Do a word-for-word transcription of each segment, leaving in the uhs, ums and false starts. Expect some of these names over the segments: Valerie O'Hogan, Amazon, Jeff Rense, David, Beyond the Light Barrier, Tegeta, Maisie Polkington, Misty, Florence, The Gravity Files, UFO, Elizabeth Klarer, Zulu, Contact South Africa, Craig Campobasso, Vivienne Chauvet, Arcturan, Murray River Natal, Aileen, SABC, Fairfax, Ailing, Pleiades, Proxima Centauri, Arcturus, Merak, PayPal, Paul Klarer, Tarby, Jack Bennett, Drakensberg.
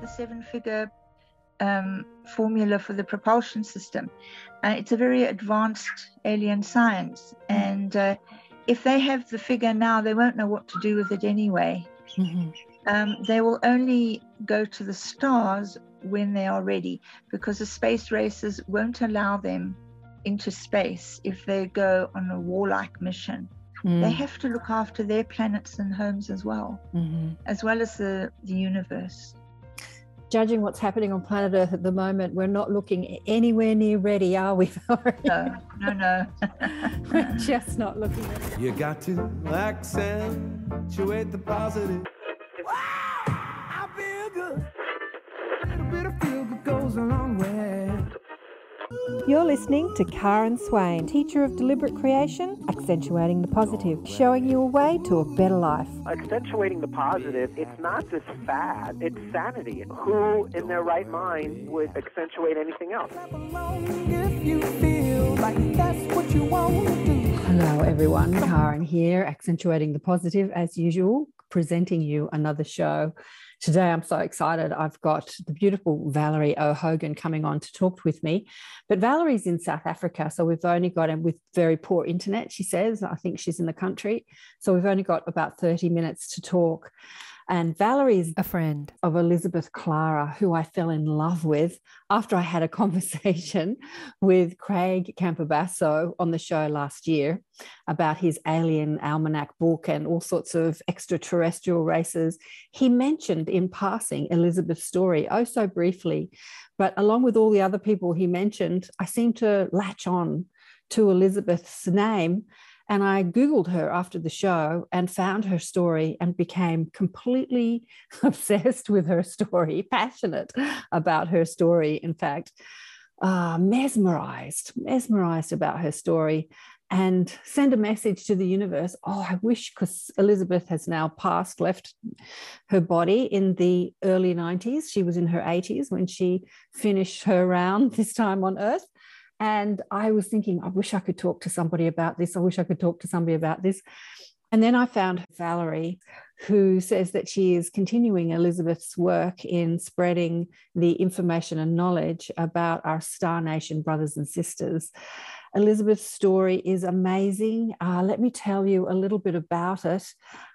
the seven-figure um, formula for the propulsion system. Uh, it's a very advanced alien science, and uh, if they have the figure now, they won't know what to do with it anyway. Mm-hmm. Um, they will only go to the stars when they are ready, because the space races won't allow them into space if they go on a warlike mission. Mm. They have to look after their planets and homes as well, mm-hmm. as well as the, the universe. Judging what's happening on planet Earth at the moment, we're not looking anywhere near ready, are we? no, no, no. We're just not looking ready. You got to accentuate the positive. Wow, I feel good. A little bit of feel good goes a long way. You're listening to Karen Swain, teacher of deliberate creation, accentuating the positive, showing you a way to a better life. Accentuating the positive, it's not just fad, it's sanity. Who in their right mind would accentuate anything else? Hello everyone, Karen here, accentuating the positive as usual, presenting you another show. Today, I'm so excited. I've got the beautiful Valerie O'Hogan coming on to talk with me. But Valerie's in South Africa, so we've only got, and with very poor internet, she says. I think she's in the country. So we've only got about thirty minutes to talk. And Valerie's a friend of Elizabeth Klarer, who I fell in love with after I had a conversation with Craig Campobasso on the show last year about his alien almanac book and all sorts of extraterrestrial races. He mentioned in passing Elizabeth's story, oh so briefly, but along with all the other people he mentioned, I seemed to latch on to Elizabeth's name. And I Googled her after the show and found her story and became completely obsessed with her story, passionate about her story, in fact, uh, mesmerized, mesmerized about her story, and send a message to the universe. Oh, I wish, because Elizabeth has now passed, left her body in the early nineties. She was in her eighties when she finished her round this time on Earth. And I was thinking, I wish I could talk to somebody about this. I wish I could talk to somebody about this. And then I found Valerie, who says that she is continuing Elizabeth's work in spreading the information and knowledge about our Star Nation brothers and sisters. Elizabeth's story is amazing. Uh, let me tell you a little bit about it,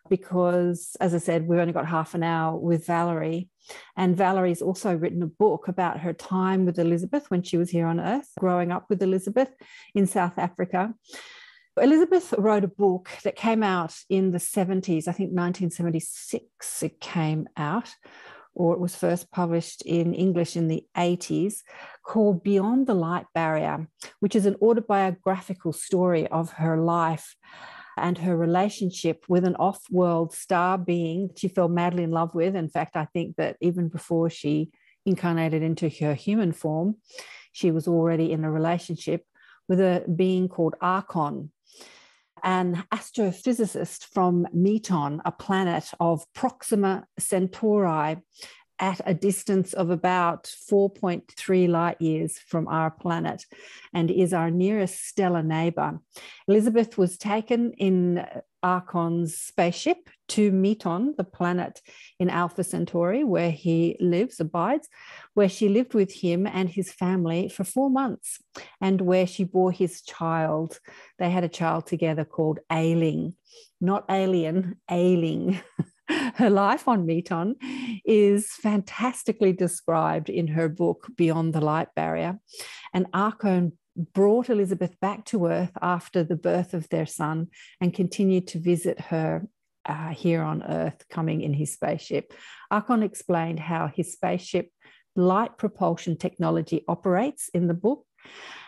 because, as I said, we've only got half an hour with Valerie. And Valerie's also written a book about her time with Elizabeth when she was here on Earth, growing up with Elizabeth in South Africa. Elizabeth wrote a book that came out in the seventies, I think nineteen seventy-six it came out, or it was first published in English in the eighties, called Beyond the Light Barrier, which is an autobiographical story of her life and her relationship with an off-world star being that she fell madly in love with. In fact, I think that even before she incarnated into her human form, she was already in a relationship with a being called Akon, an astrophysicist from Meton, a planet of Proxima Centauri, at a distance of about four point three light years from our planet, and is our nearest stellar neighbour. Elizabeth was taken in Archon's spaceship to Meton, the planet in Alpha Centauri, where he lives, abides, where she lived with him and his family for four months, and where she bore his child. They had a child together called Ailing, not alien, Ailing. Her life on Meton is fantastically described in her book, Beyond the Light Barrier. And Akon brought Elizabeth back to Earth after the birth of their son and continued to visit her uh, here on Earth, coming in his spaceship. Akon explained how his spaceship light propulsion technology operates in the book,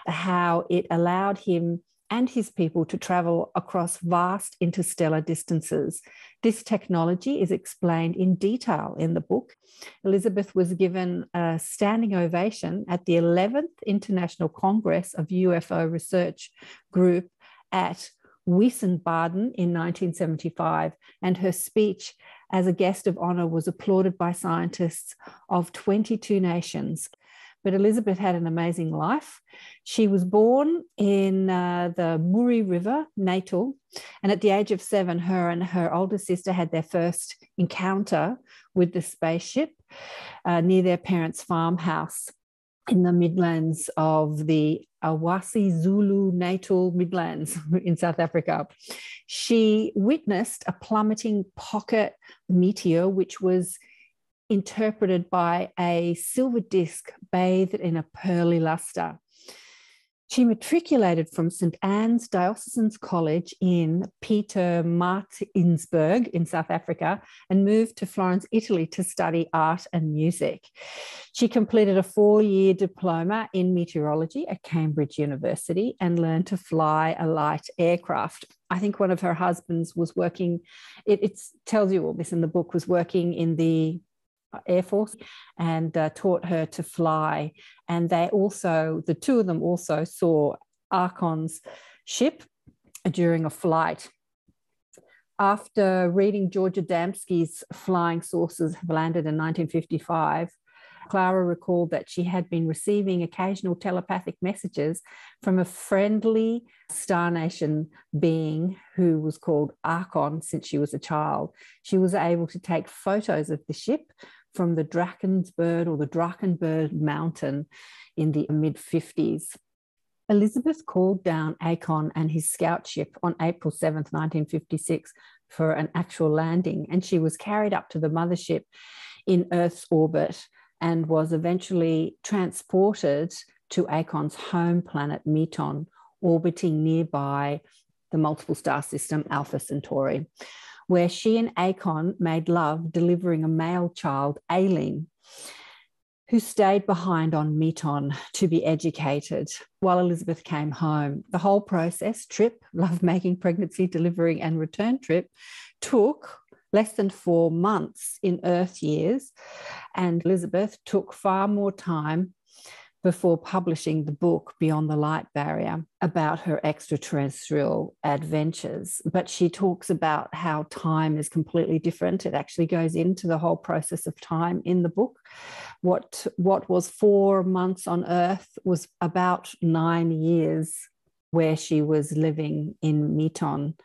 how it allowed him and his people to travel across vast interstellar distances. This technology is explained in detail in the book. Elizabeth was given a standing ovation at the eleventh International Congress of U F O Research Group at Wiesenbaden in nineteen seventy-five, and her speech as a guest of honor was applauded by scientists of twenty-two nations. But Elizabeth had an amazing life. She was born in uh, the Murray River Natal, and at the age of seven, her and her older sister had their first encounter with the spaceship uh, near their parents' farmhouse in the Midlands of the Awasi Zulu Natal Midlands in South Africa. She witnessed a plummeting pocket meteor, which was interpreted by a silver disc bathed in a pearly luster. She matriculated from St Anne's Diocesan's College in Pietermaritzburg in South Africa and moved to Florence, Italy to study art and music. She completed a four-year diploma in meteorology at Cambridge University and learned to fly a light aircraft. I think one of her husbands was working, it it's, tells you all this in the book, was working in the Air Force and uh, taught her to fly. And they also, the two of them also saw Akon's ship during a flight. After reading Georgia Damsky's Flying Saucers Have Landed in nineteen fifty-five, Clara recalled that she had been receiving occasional telepathic messages from a friendly star nation being who was called Akon since she was a child. She was able to take photos of the ship from the Drakensberg or the Drakensberg mountain in the mid fifties. Elizabeth called down Akon and his scout ship on April seventh, nineteen fifty-six for an actual landing, and she was carried up to the mothership in Earth's orbit and was eventually transported to Akon's home planet Meton, orbiting nearby the multiple star system Alpha Centauri, where she and Akon made love, delivering a male child, Ailing, who stayed behind on Meton to be educated while Elizabeth came home. The whole process, trip, lovemaking, pregnancy, delivering and return trip, took less than four months in Earth years, and Elizabeth took far more time before publishing the book Beyond the Light Barrier about her extraterrestrial adventures. But she talks about how time is completely different. It actually goes into the whole process of time in the book. What, what was four months on Earth was about nine years where she was living in Meton.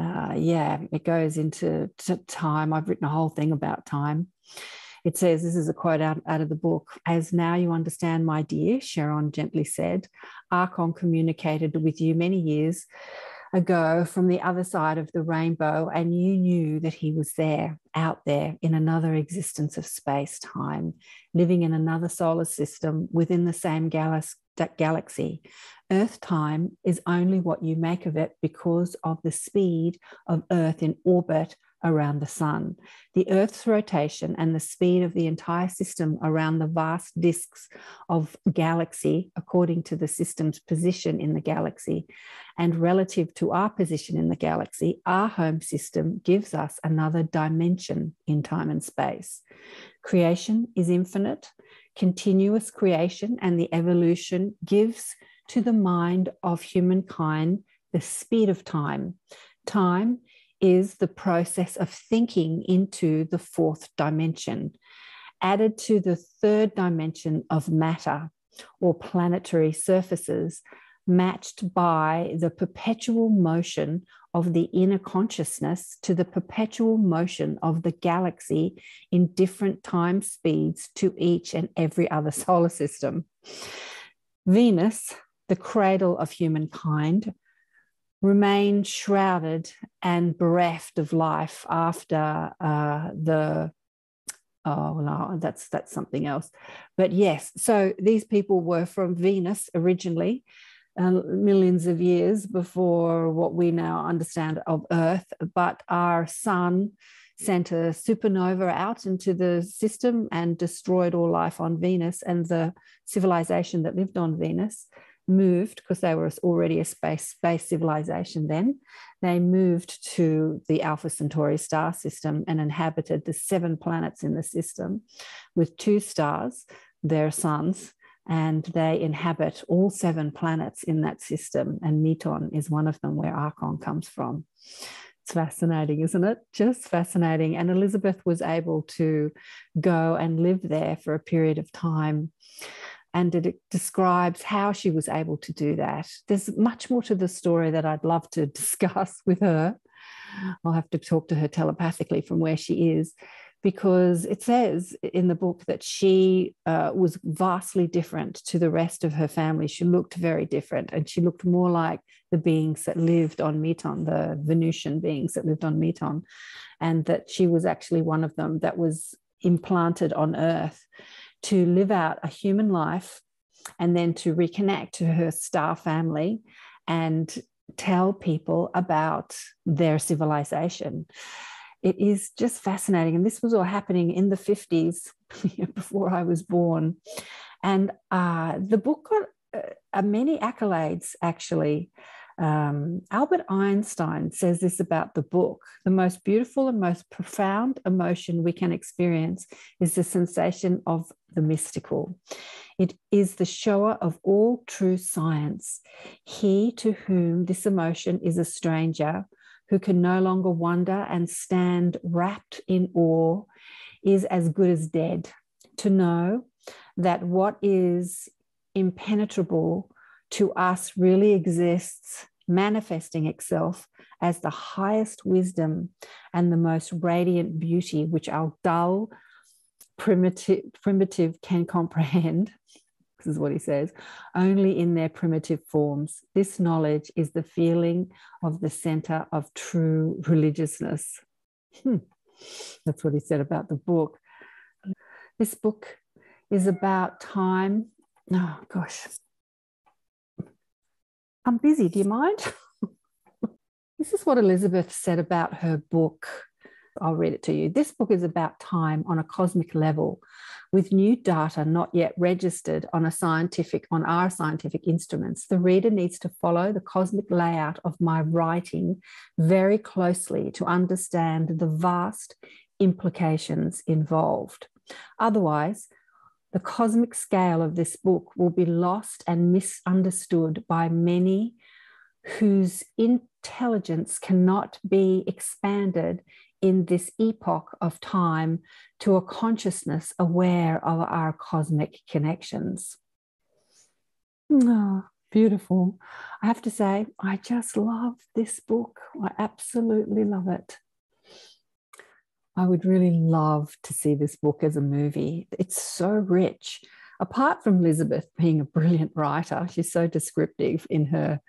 Uh, yeah, it goes into time. I've written a whole thing about time. It says, this is a quote out, out of the book, "As now you understand, my dear," Sharon gently said, "Akon communicated with you many years ago from the other side of the rainbow, and you knew that he was there, out there, in another existence of space-time, living in another solar system within the same galaxy. That galaxy. Earth time is only what you make of it because of the speed of Earth in orbit around the sun. The Earth's rotation and the speed of the entire system around the vast disks of galaxy, according to the system's position in the galaxy and relative to our position in the galaxy, our home system gives us another dimension in time and space. Creation is infinite. Continuous creation and the evolution gives to the mind of humankind the speed of time. Time is the process of thinking into the fourth dimension, added to the third dimension of matter or planetary surfaces, matched by the perpetual motion of the inner consciousness to the perpetual motion of the galaxy in different time speeds to each and every other solar system. Venus, the cradle of humankind, remained shrouded and bereft of life after uh, the Oh, well, that's, that's something else. But yes, so these people were from Venus originally, Uh, millions of years before what we now understand of Earth, but our sun sent a supernova out into the system and destroyed all life on Venus, and the civilization that lived on Venus moved, because they were already a space space civilization then, they moved to the Alpha Centauri star system and inhabited the seven planets in the system with two stars, their suns, and they inhabit all seven planets in that system, and Meton is one of them where Akon comes from. It's fascinating, isn't it? Just fascinating. And Elizabeth was able to go and live there for a period of time and it describes how she was able to do that. There's much more to the story that I'd love to discuss with her. I'll have to talk to her telepathically from where she is, because it says in the book that she uh, was vastly different to the rest of her family. She looked very different, and she looked more like the beings that lived on Meton, the Venusian beings that lived on Meton, and that she was actually one of them that was implanted on Earth to live out a human life and then to reconnect to her star family and tell people about their civilization. It is just fascinating. And this was all happening in the fifties, before I was born. And uh, the book got uh, many accolades, actually. Um, Albert Einstein says this about the book: the most beautiful and most profound emotion we can experience is the sensation of the mystical. It is the shower of all true science. He to whom this emotion is a stranger, who can no longer wonder and stand wrapped in awe, is as good as dead. To know that what is impenetrable to us really exists, manifesting itself as the highest wisdom and the most radiant beauty which our dull primitive primitive can comprehend. This is what he says: only in their primitive forms. This knowledge is the feeling of the center of true religiousness. Hmm. That's what he said about the book. This book is about time. Oh, gosh. I'm busy. Do you mind? This is what Elizabeth said about her book. I'll read it to you. This book is about time on a cosmic level, with new data not yet registered on a scientific, on our scientific instruments. The reader needs to follow the cosmic layout of my writing very closely to understand the vast implications involved. Otherwise, the cosmic scale of this book will be lost and misunderstood by many whose intelligence cannot be expanded in this epoch of time to a consciousness aware of our cosmic connections. Oh, beautiful. I have to say, I just love this book. I absolutely love it. I would really love to see this book as a movie. It's so rich. Apart from Elizabeth being a brilliant writer, she's so descriptive in her,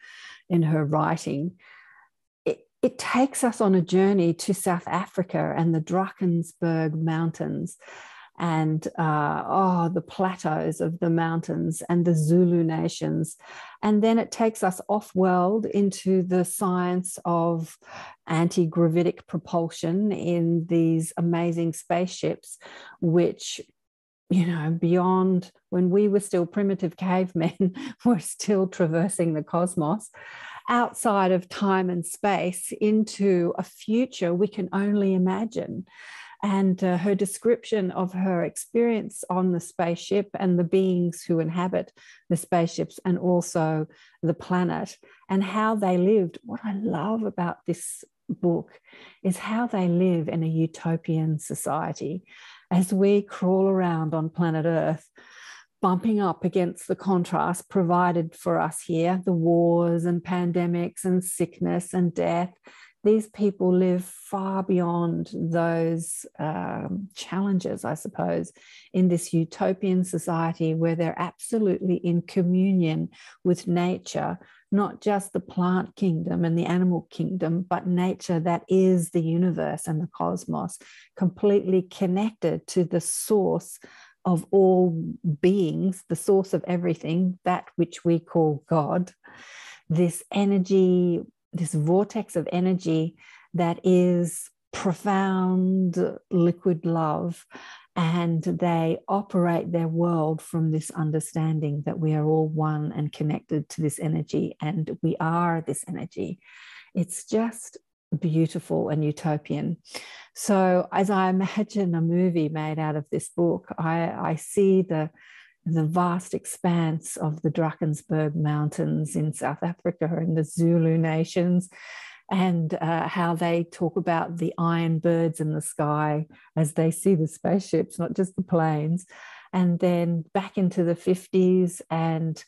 in her writing. It takes us on a journey to South Africa and the Drakensberg mountains and uh, oh, the plateaus of the mountains and the Zulu nations. And then it takes us off-world into the science of anti-gravitic propulsion in these amazing spaceships, which, you know, beyond when we were still primitive cavemen, were still traversing the cosmos, outside of time and space into a future we can only imagine. And uh, her description of her experience on the spaceship and the beings who inhabit the spaceships and also the planet and how they lived. What I love about this book is how they live in a utopian society as we crawl around on planet Earth, bumping up against the contrast provided for us here, the wars and pandemics and sickness and death. These people live far beyond those um, challenges, I suppose, in this utopian society where they're absolutely in communion with nature, not just the plant kingdom and the animal kingdom, but nature that is the universe and the cosmos, completely connected to the source of all beings, the source of everything, that which we call God, this energy, this vortex of energy that is profound liquid love. And they operate their world from this understanding that we are all one and connected to this energy, and we are this energy. It's just beautiful and utopian. So as I imagine a movie made out of this book, I, I see the, the vast expanse of the Drakensberg Mountains in South Africa and the Zulu nations, and uh, how they talk about the iron birds in the sky as they see the spaceships, not just the planes, and then back into the fifties, and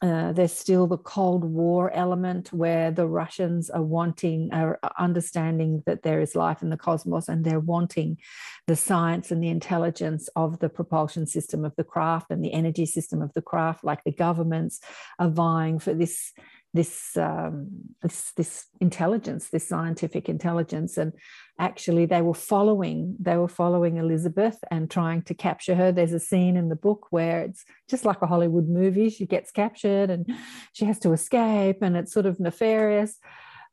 Uh, there's still the Cold War element where the Russians are wanting, are understanding that there is life in the cosmos, and they're wanting the science and the intelligence of the propulsion system of the craft and the energy system of the craft, like the governments are vying for this this um, this, this intelligence, this scientific intelligence. And actually they were following, they were following Elizabeth and trying to capture her. There's a scene in the book where it's just like a Hollywood movie. She gets captured and she has to escape, and it's sort of nefarious.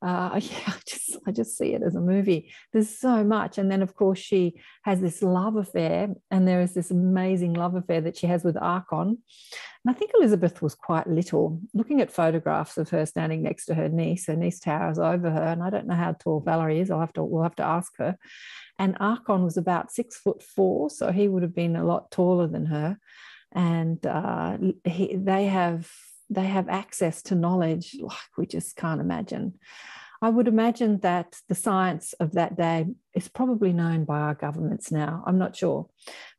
Uh, yeah, I just, I just see it as a movie. There's so much. And then, of course, she has this love affair, and there is this amazing love affair that she has with Akon. And I think Elizabeth was quite little. Looking at photographs of her standing next to her niece, her niece towers over her, and I don't know how tall Valerie is. I'll have to, we'll have to ask her. And Akon was about six foot four, so he would have been a lot taller than her. And uh, he, they have... they have access to knowledge like we just can't imagine. I would imagine that the science of that day is probably known by our governments now. I'm not sure.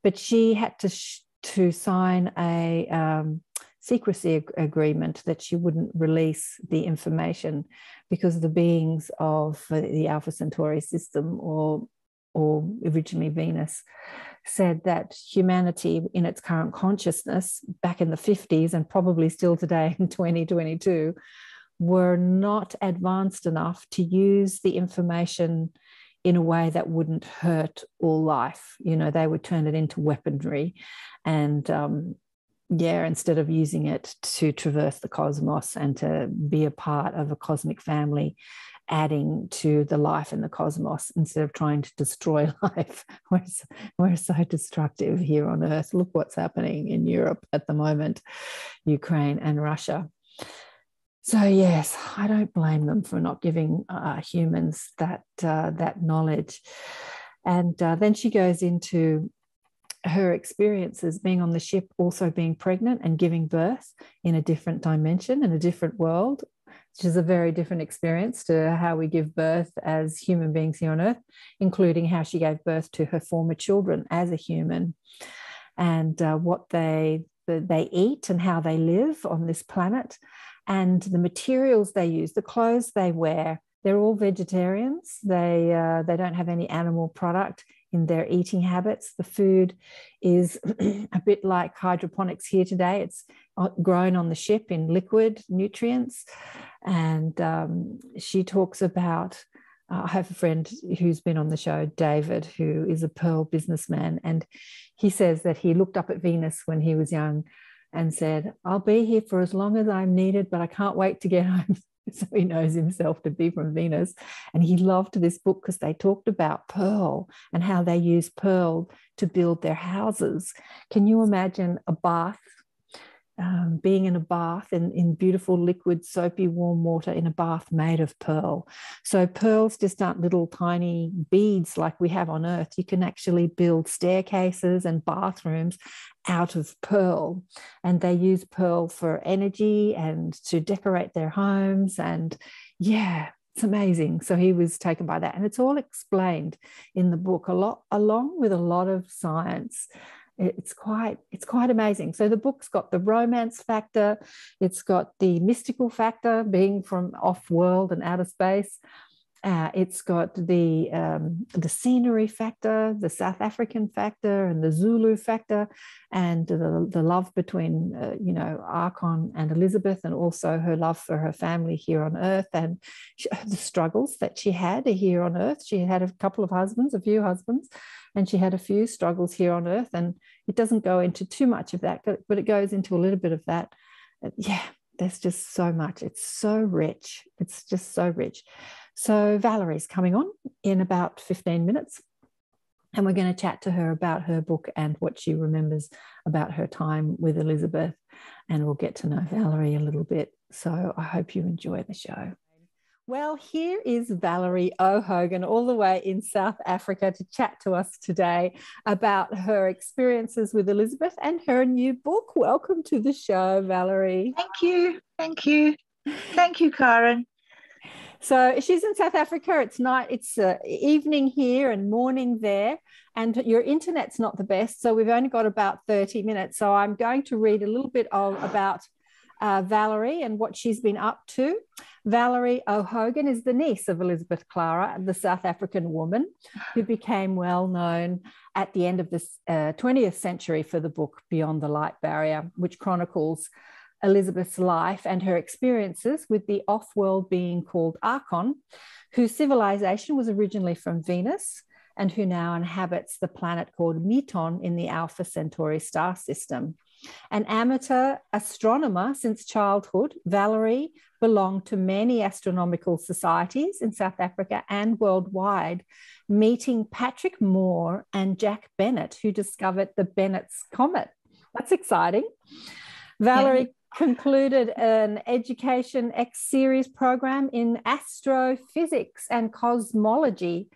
But she had to, sh to sign a um, secrecy ag agreement that she wouldn't release the information, because the beings of the Alpha Centauri system, or or originally Venus, said that humanity in its current consciousness back in the fifties, and probably still today in twenty twenty-two, were not advanced enough to use the information in a way that wouldn't hurt all life. You know, they would turn it into weaponry, and um, yeah, instead of using it to traverse the cosmos and to be a part of a cosmic family, adding to the life in the cosmos instead of trying to destroy life. We're so, we're so destructive here on Earth. Look what's happening in Europe at the moment, Ukraine and Russia. So yes, I don't blame them for not giving uh, humans that, uh, that knowledge. And uh, then she goes into her experiences being on the ship, also being pregnant and giving birth in a different dimension, in a different world, which is a very different experience to how we give birth as human beings here on Earth, including how she gave birth to her former children as a human, and uh, what they, they eat and how they live on this planet, and the materials they use, the clothes they wear. They're all vegetarians. They, uh, they don't have any animal product in their eating habits. The food is a bit like hydroponics here today. It's grown on the ship in liquid nutrients. And um, she talks about, uh, I have a friend who's been on the show, David, who is a pearl businessman. And he says that he looked up at Venus when he was young and said, "I'll be here for as long as I'm needed, but I can't wait to get home." So he knows himself to be from Venus. And he loved this book because they talked about pearl and how they use pearl to build their houses. Can you imagine a bath, um, being in a bath in, in beautiful liquid soapy warm water in a bath made of pearl? So pearls just aren't little tiny beads like we have on Earth. You can actually build staircases and bathrooms out of pearl, and they use pearl for energy and to decorate their homes. And yeah, it's amazing. So he was taken by that, and it's all explained in the book a lot, along with a lot of science. It's quite, it's quite amazing. So the book's got the romance factor, it's got the mystical factor, being from off world and outer space. Uh, it's got the, um, the scenery factor, the South African factor, and the Zulu factor, and the, the love between, uh, you know, Akon and Elizabeth, and also her love for her family here on Earth, and she, the struggles that she had here on Earth. She had a couple of husbands, a few husbands, and she had a few struggles here on Earth. And it doesn't go into too much of that, but it goes into a little bit of that. Uh, yeah, there's just so much. It's so rich. It's just so rich. So Valerie's coming on in about fifteen minutes, and we're going to chat to her about her book and what she remembers about her time with Elizabeth, and we'll get to know Valerie a little bit. So I hope you enjoy the show. Well, here is Valerie O'Hogan, all the way in South Africa, to chat to us today about her experiences with Elizabeth and her new book. Welcome to the show, Valerie. Thank you. Thank you. Thank you, Karen. So she's in South Africa. It's night. It's uh, evening here and morning there. And your internet's not the best. So we've only got about thirty minutes. So I'm going to read a little bit of, about uh, Valerie and what she's been up to. Valerie O'Hogan is the niece of Elizabeth Klarer, the South African woman who became well known at the end of the uh, twentieth century for the book Beyond the Light Barrier, which chronicles Elizabeth's life and her experiences with the off-world being called Akon, whose civilization was originally from Venus and who now inhabits the planet called Meton in the Alpha Centauri star system. An amateur astronomer since childhood, Valerie belonged to many astronomical societies in South Africa and worldwide, meeting Patrick Moore and Jack Bennett, who discovered the Bennett's Comet. That's exciting. Valerie concluded an Education X series program in astrophysics and cosmology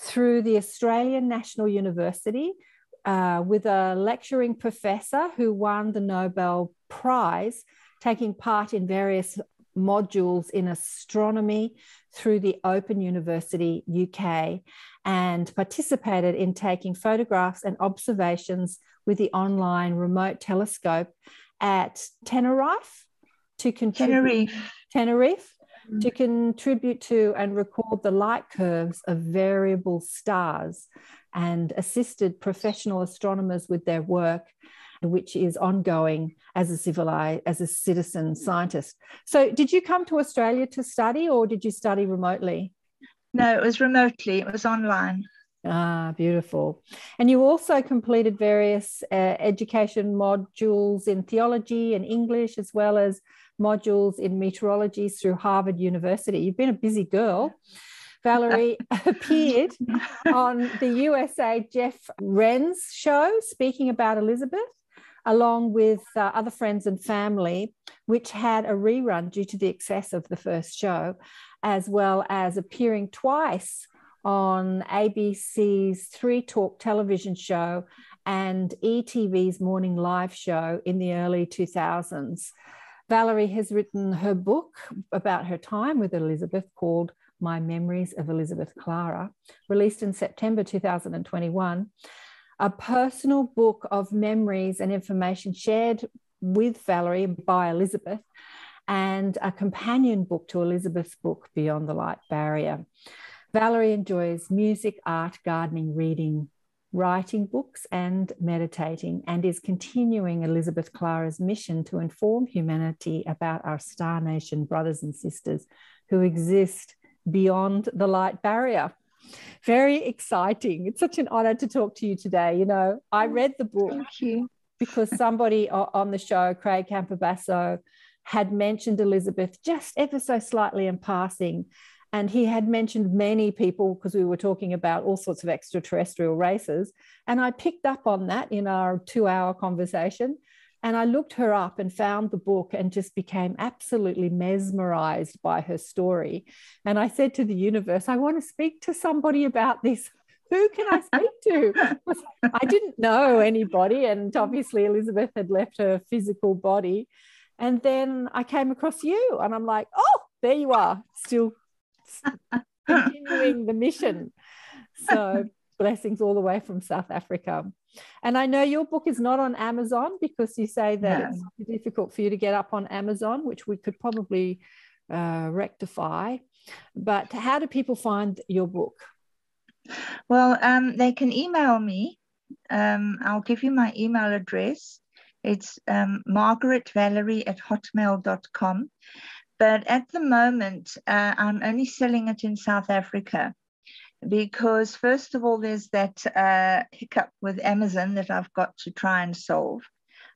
through the Australian National University uh, with a lecturing professor who won the Nobel Prize, taking part in various modules in astronomy through the Open University U K, and participated in taking photographs and observations with the online remote telescope at Tenerife to contribute, Tenerife. Tenerife, mm-hmm. to contribute to and record the light curves of variable stars, and assisted professional astronomers with their work, which is ongoing as a civilized, as a citizen scientist. So did you come to Australia to study, or did you study remotely? No, it was remotely. It was online. Ah, beautiful. And you also completed various uh, education modules in theology and English, as well as modules in meteorology through Harvard University. You've been a busy girl. Valerie appeared on the U S A Jeff Rense show, speaking about Elizabeth, along with uh, other friends and family, which had a rerun due to the excess of the first show, as well as appearing twice on A B C's Three Talk television show and E T V's morning live show in the early two thousands. Valerie has written her book about her time with Elizabeth called My Memories of Elizabeth Klarer, released in September two thousand twenty-one, a personal book of memories and information shared with Valerie by Elizabeth, and a companion book to Elizabeth's book, Beyond the Light Barrier. Valerie enjoys music, art, gardening, reading, writing books, and meditating, and is continuing Elizabeth Klarer's mission to inform humanity about our Star Nation brothers and sisters who exist beyond the light barrier. Very exciting. It's such an honor to talk to you today. You know, I read the book Thank you. because somebody on the show, Craig Campobasso, had mentioned Elizabeth just ever so slightly in passing. And he had mentioned many people because we were talking about all sorts of extraterrestrial races. And I picked up on that in our two-hour conversation. And I looked her up and found the book and just became absolutely mesmerized by her story. And I said to the universe, I want to speak to somebody about this. Who can I speak to? I didn't know anybody. And obviously Elizabeth had left her physical body. And then I came across you and I'm like, oh, there you are, still continuing the mission. So blessings all the way from South Africa. And I know your book is not on Amazon because you say that no. it's difficult for you to get up on Amazon, which we could probably uh, rectify. But how do people find your book? Well, um, they can email me. Um, I'll give you my email address. It's um, margaret valerie at hotmail dot com. But at the moment, uh, I'm only selling it in South Africa because, first of all, there's that uh, hiccup with Amazon that I've got to try and solve.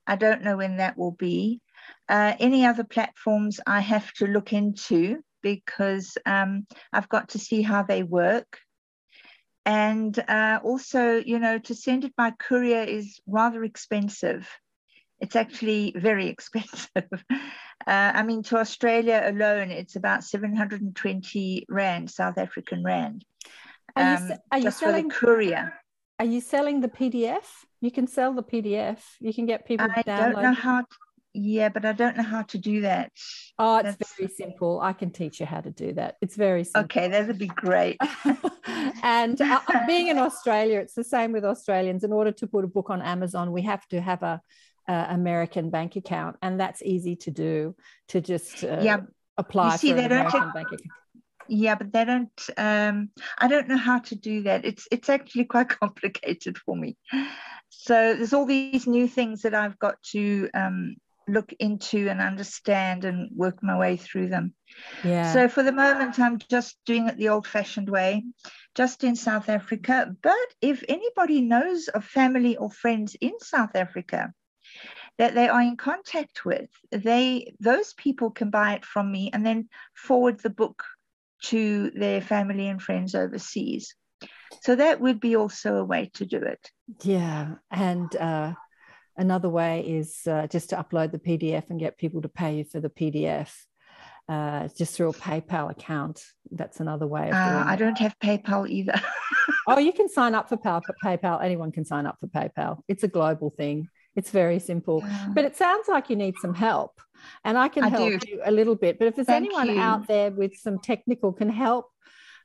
I don't know when that will be. Uh, any other platforms I have to look into because um, I've got to see how they work. And uh, also, you know, to send it by courier is rather expensive. It's actually very expensive. uh, I mean, to Australia alone, it's about seven hundred and twenty rand, South African rand. Are um, you, are you selling the courier? Are you selling the P D F? You can sell the P D F. You can get people to download. I don't know how. To, Yeah, but I don't know how to do that. Oh, it's That's... very simple. I can teach you how to do that. It's very simple. Okay, that would be great. And uh, being in Australia, it's the same with Australians. In order to put a book on Amazon, we have to have a uh, American bank account, and that's easy to do, to just uh, yeah. apply you see, for an American have... bank account. Yeah, but they don't, um, I don't know how to do that. It's it's actually quite complicated for me. So there's all these new things that I've got to um, look into and understand and work my way through them. Yeah. So for the moment, I'm just doing it the old-fashioned way, just in South Africa. But if anybody knows of family or friends in South Africa that they are in contact with, they those people can buy it from me and then forward the book to their family and friends overseas. So that would be also a way to do it. Yeah, and uh, another way is uh, just to upload the P D F and get people to pay you for the P D F uh, just through a PayPal account. That's another way of doing uh, I don't it. have PayPal either. Oh, you can sign up for PayPal. Anyone can sign up for PayPal. It's a global thing. It's very simple. Yeah. But it sounds like you need some help. And I can I help do. you a little bit. But if there's Thank anyone you. out there with some technical can help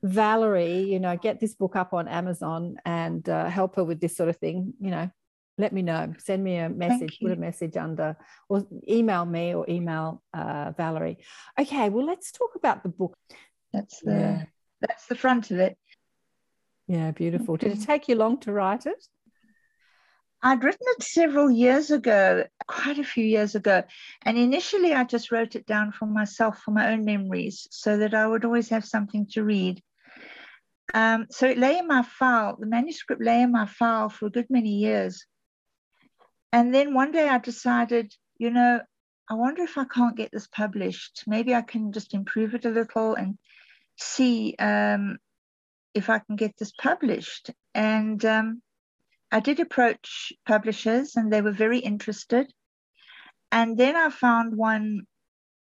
Valerie, you know, get this book up on Amazon and uh, help her with this sort of thing, you know, let me know. Send me a message, put a message under, or email me or email uh, Valerie. Okay, well, let's talk about the book. That's the, yeah. that's the front of it. Yeah, beautiful. Okay. Did it take you long to write it? I'd written it several years ago, quite a few years ago. And initially I just wrote it down for myself, for my own memories, so that I would always have something to read. Um, so it lay in my file, the manuscript lay in my file for a good many years. And then one day I decided, you know, I wonder if I can't get this published. Maybe I can just improve it a little and see um, if I can get this published. And um, I did approach publishers and they were very interested. And then I found one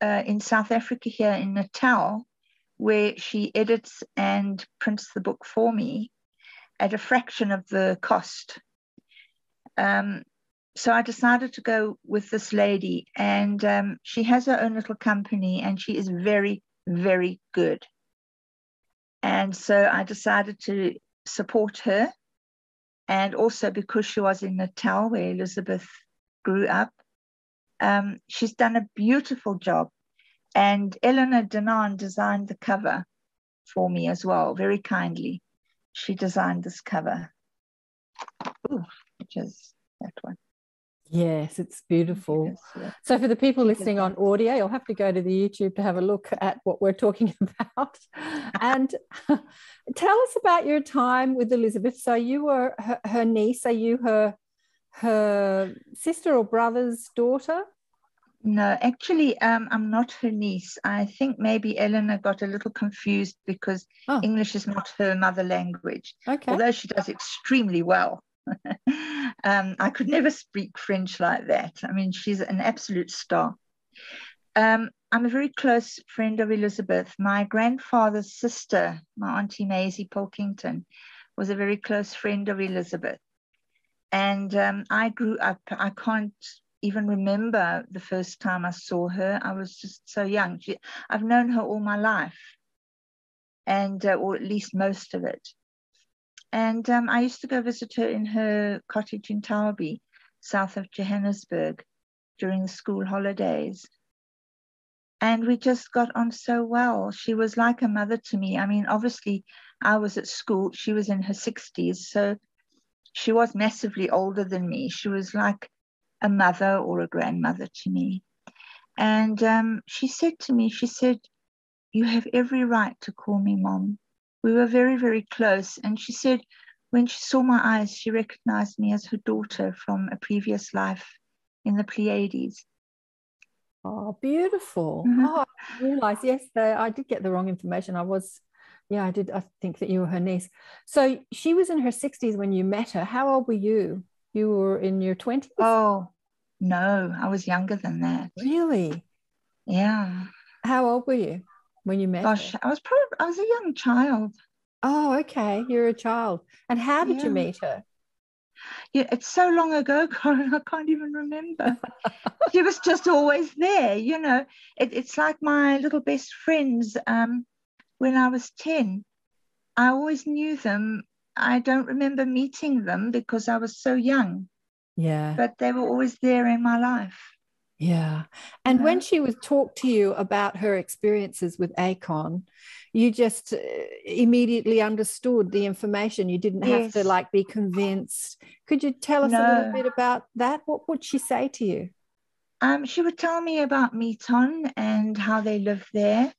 uh, in South Africa here in Natal, where she edits and prints the book for me at a fraction of the cost. Um, so I decided to go with this lady, and um, she has her own little company and she is very, very good. And so I decided to support her. And also because she was in Natal, where Elizabeth grew up, um, she's done a beautiful job. And Eleanor Denan designed the cover for me as well, very kindly. She designed this cover, Ooh, which is that one. Yes, it's beautiful. Yes, yeah. So for the people listening on audio, you'll have to go to the YouTube to have a look at what we're talking about. And tell us about your time with Elizabeth. So you were her, her niece. Are you her her sister or brother's daughter? No, actually, um, I'm not her niece. I think maybe Eleanor got a little confused because oh. English is not her mother language, okay. although she does extremely well. um, I could never speak French like that. I mean, she's an absolute star. Um, I'm a very close friend of Elizabeth. My grandfather's sister, my Auntie Maisie Polkington, was a very close friend of Elizabeth. And um, I grew up, I can't even remember the first time I saw her. I was just so young. She, I've known her all my life, and uh, or at least most of it. And um, I used to go visit her in her cottage in Tarby, south of Johannesburg, during the school holidays. And we just got on so well. She was like a mother to me. I mean, obviously, I was at school. She was in her sixties, so she was massively older than me. She was like a mother or a grandmother to me. And um, she said to me, she said, "You have every right to call me Mom." We were very, very close. And she said, when she saw my eyes, she recognized me as her daughter from a previous life in the Pleiades. Oh, beautiful. Mm-hmm. Oh, I realized, yes, the, I did get the wrong information. I was, yeah, I did. I think that you were her niece. So she was in her sixties when you met her. How old were you? You were in your twenties? Oh, no, I was younger than that. Really? Yeah. How old were you when you met? Gosh, her? I was probably I was a young child. Oh, okay. You're a child. And how did yeah. you meet her? Yeah, it's so long ago, Corin, I can't even remember. She was just always there, you know. It, it's like my little best friends um, when I was ten. I always knew them. I don't remember meeting them because I was so young. Yeah. But they were always there in my life. Yeah. And uh, when she would talk to you about her experiences with Akon, you just immediately understood the information. You didn't yes. have to like be convinced. Could you tell us no. a little bit about that? What would she say to you? Um, she would tell me about Meton and how they live there.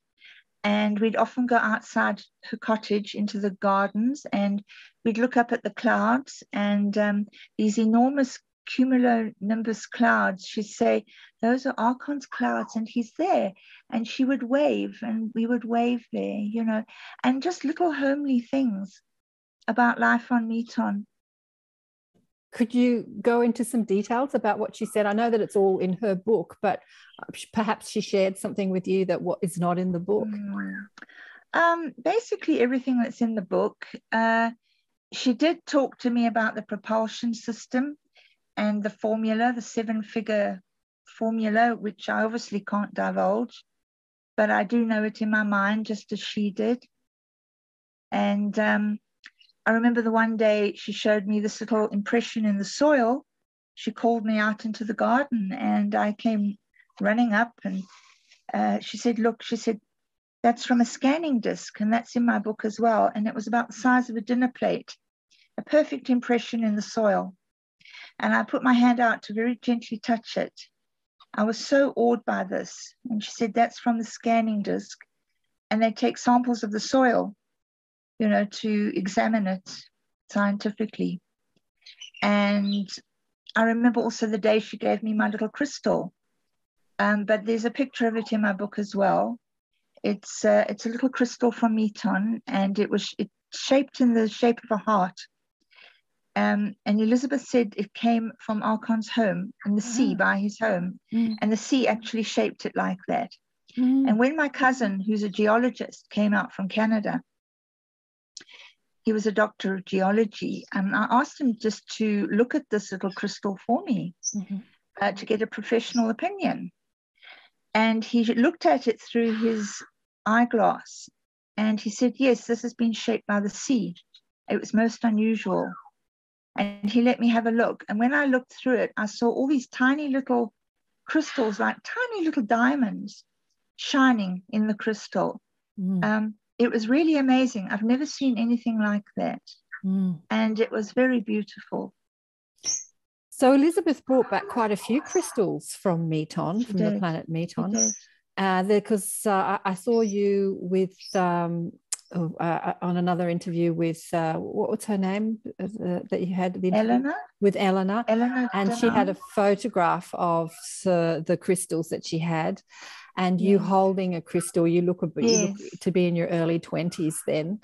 And we'd often go outside her cottage into the gardens, and we'd look up at the clouds and um, these enormous cumulonimbus clouds. She'd say, those are Akon's clouds and he's there. And she would wave and we would wave there, you know, and just little homely things about life on Meton. Could you go into some details about what she said? I know that it's all in her book, but perhaps she shared something with you that what is not in the book. Um, basically everything that's in the book. Uh, she did talk to me about the propulsion system and the formula, the seven-figure formula, which I obviously can't divulge, but I do know it in my mind, just as she did. And um, I remember the one day she showed me this little impression in the soil. She called me out into the garden and I came running up and uh, she said, look, she said, that's from a scanning disc, and that's in my book as well. And it was about the size of a dinner plate, a perfect impression in the soil. And I put my hand out to very gently touch it. I was so awed by this. And she said, that's from the scanning disc. And they take samples of the soil, you know, to examine it scientifically. And I remember also the day she gave me my little crystal, um, but there's a picture of it in my book as well. It's, uh, it's a little crystal from Meton, and it was it shaped in the shape of a heart. Um, and Elizabeth said it came from Akon's home and the sea by his home, mm. and the sea actually shaped it like that. Mm. And when my cousin, who's a geologist, came out from Canada, he was a doctor of geology, and I asked him just to look at this little crystal for me, mm-hmm. uh, to get a professional opinion. And he looked at it through his eyeglass, and he said, yes, this has been shaped by the sea. It was most unusual. And he let me have a look. And when I looked through it, I saw all these tiny little crystals, like tiny little diamonds shining in the crystal. Mm. Um, It was really amazing. I've never seen anything like that. Mm. And it was very beautiful. So Elizabeth brought back quite a few crystals from Meton, she from did. the planet Meton. Because uh, uh, I saw you with um, oh, uh, on another interview with, uh, what was her name uh, that you had? Eleanor? With Eleanor. Eleanor and Denan. She had a photograph of uh, the crystals that she had. And you yes. holding a crystal, you look, you yes. look to be in your early twenties then.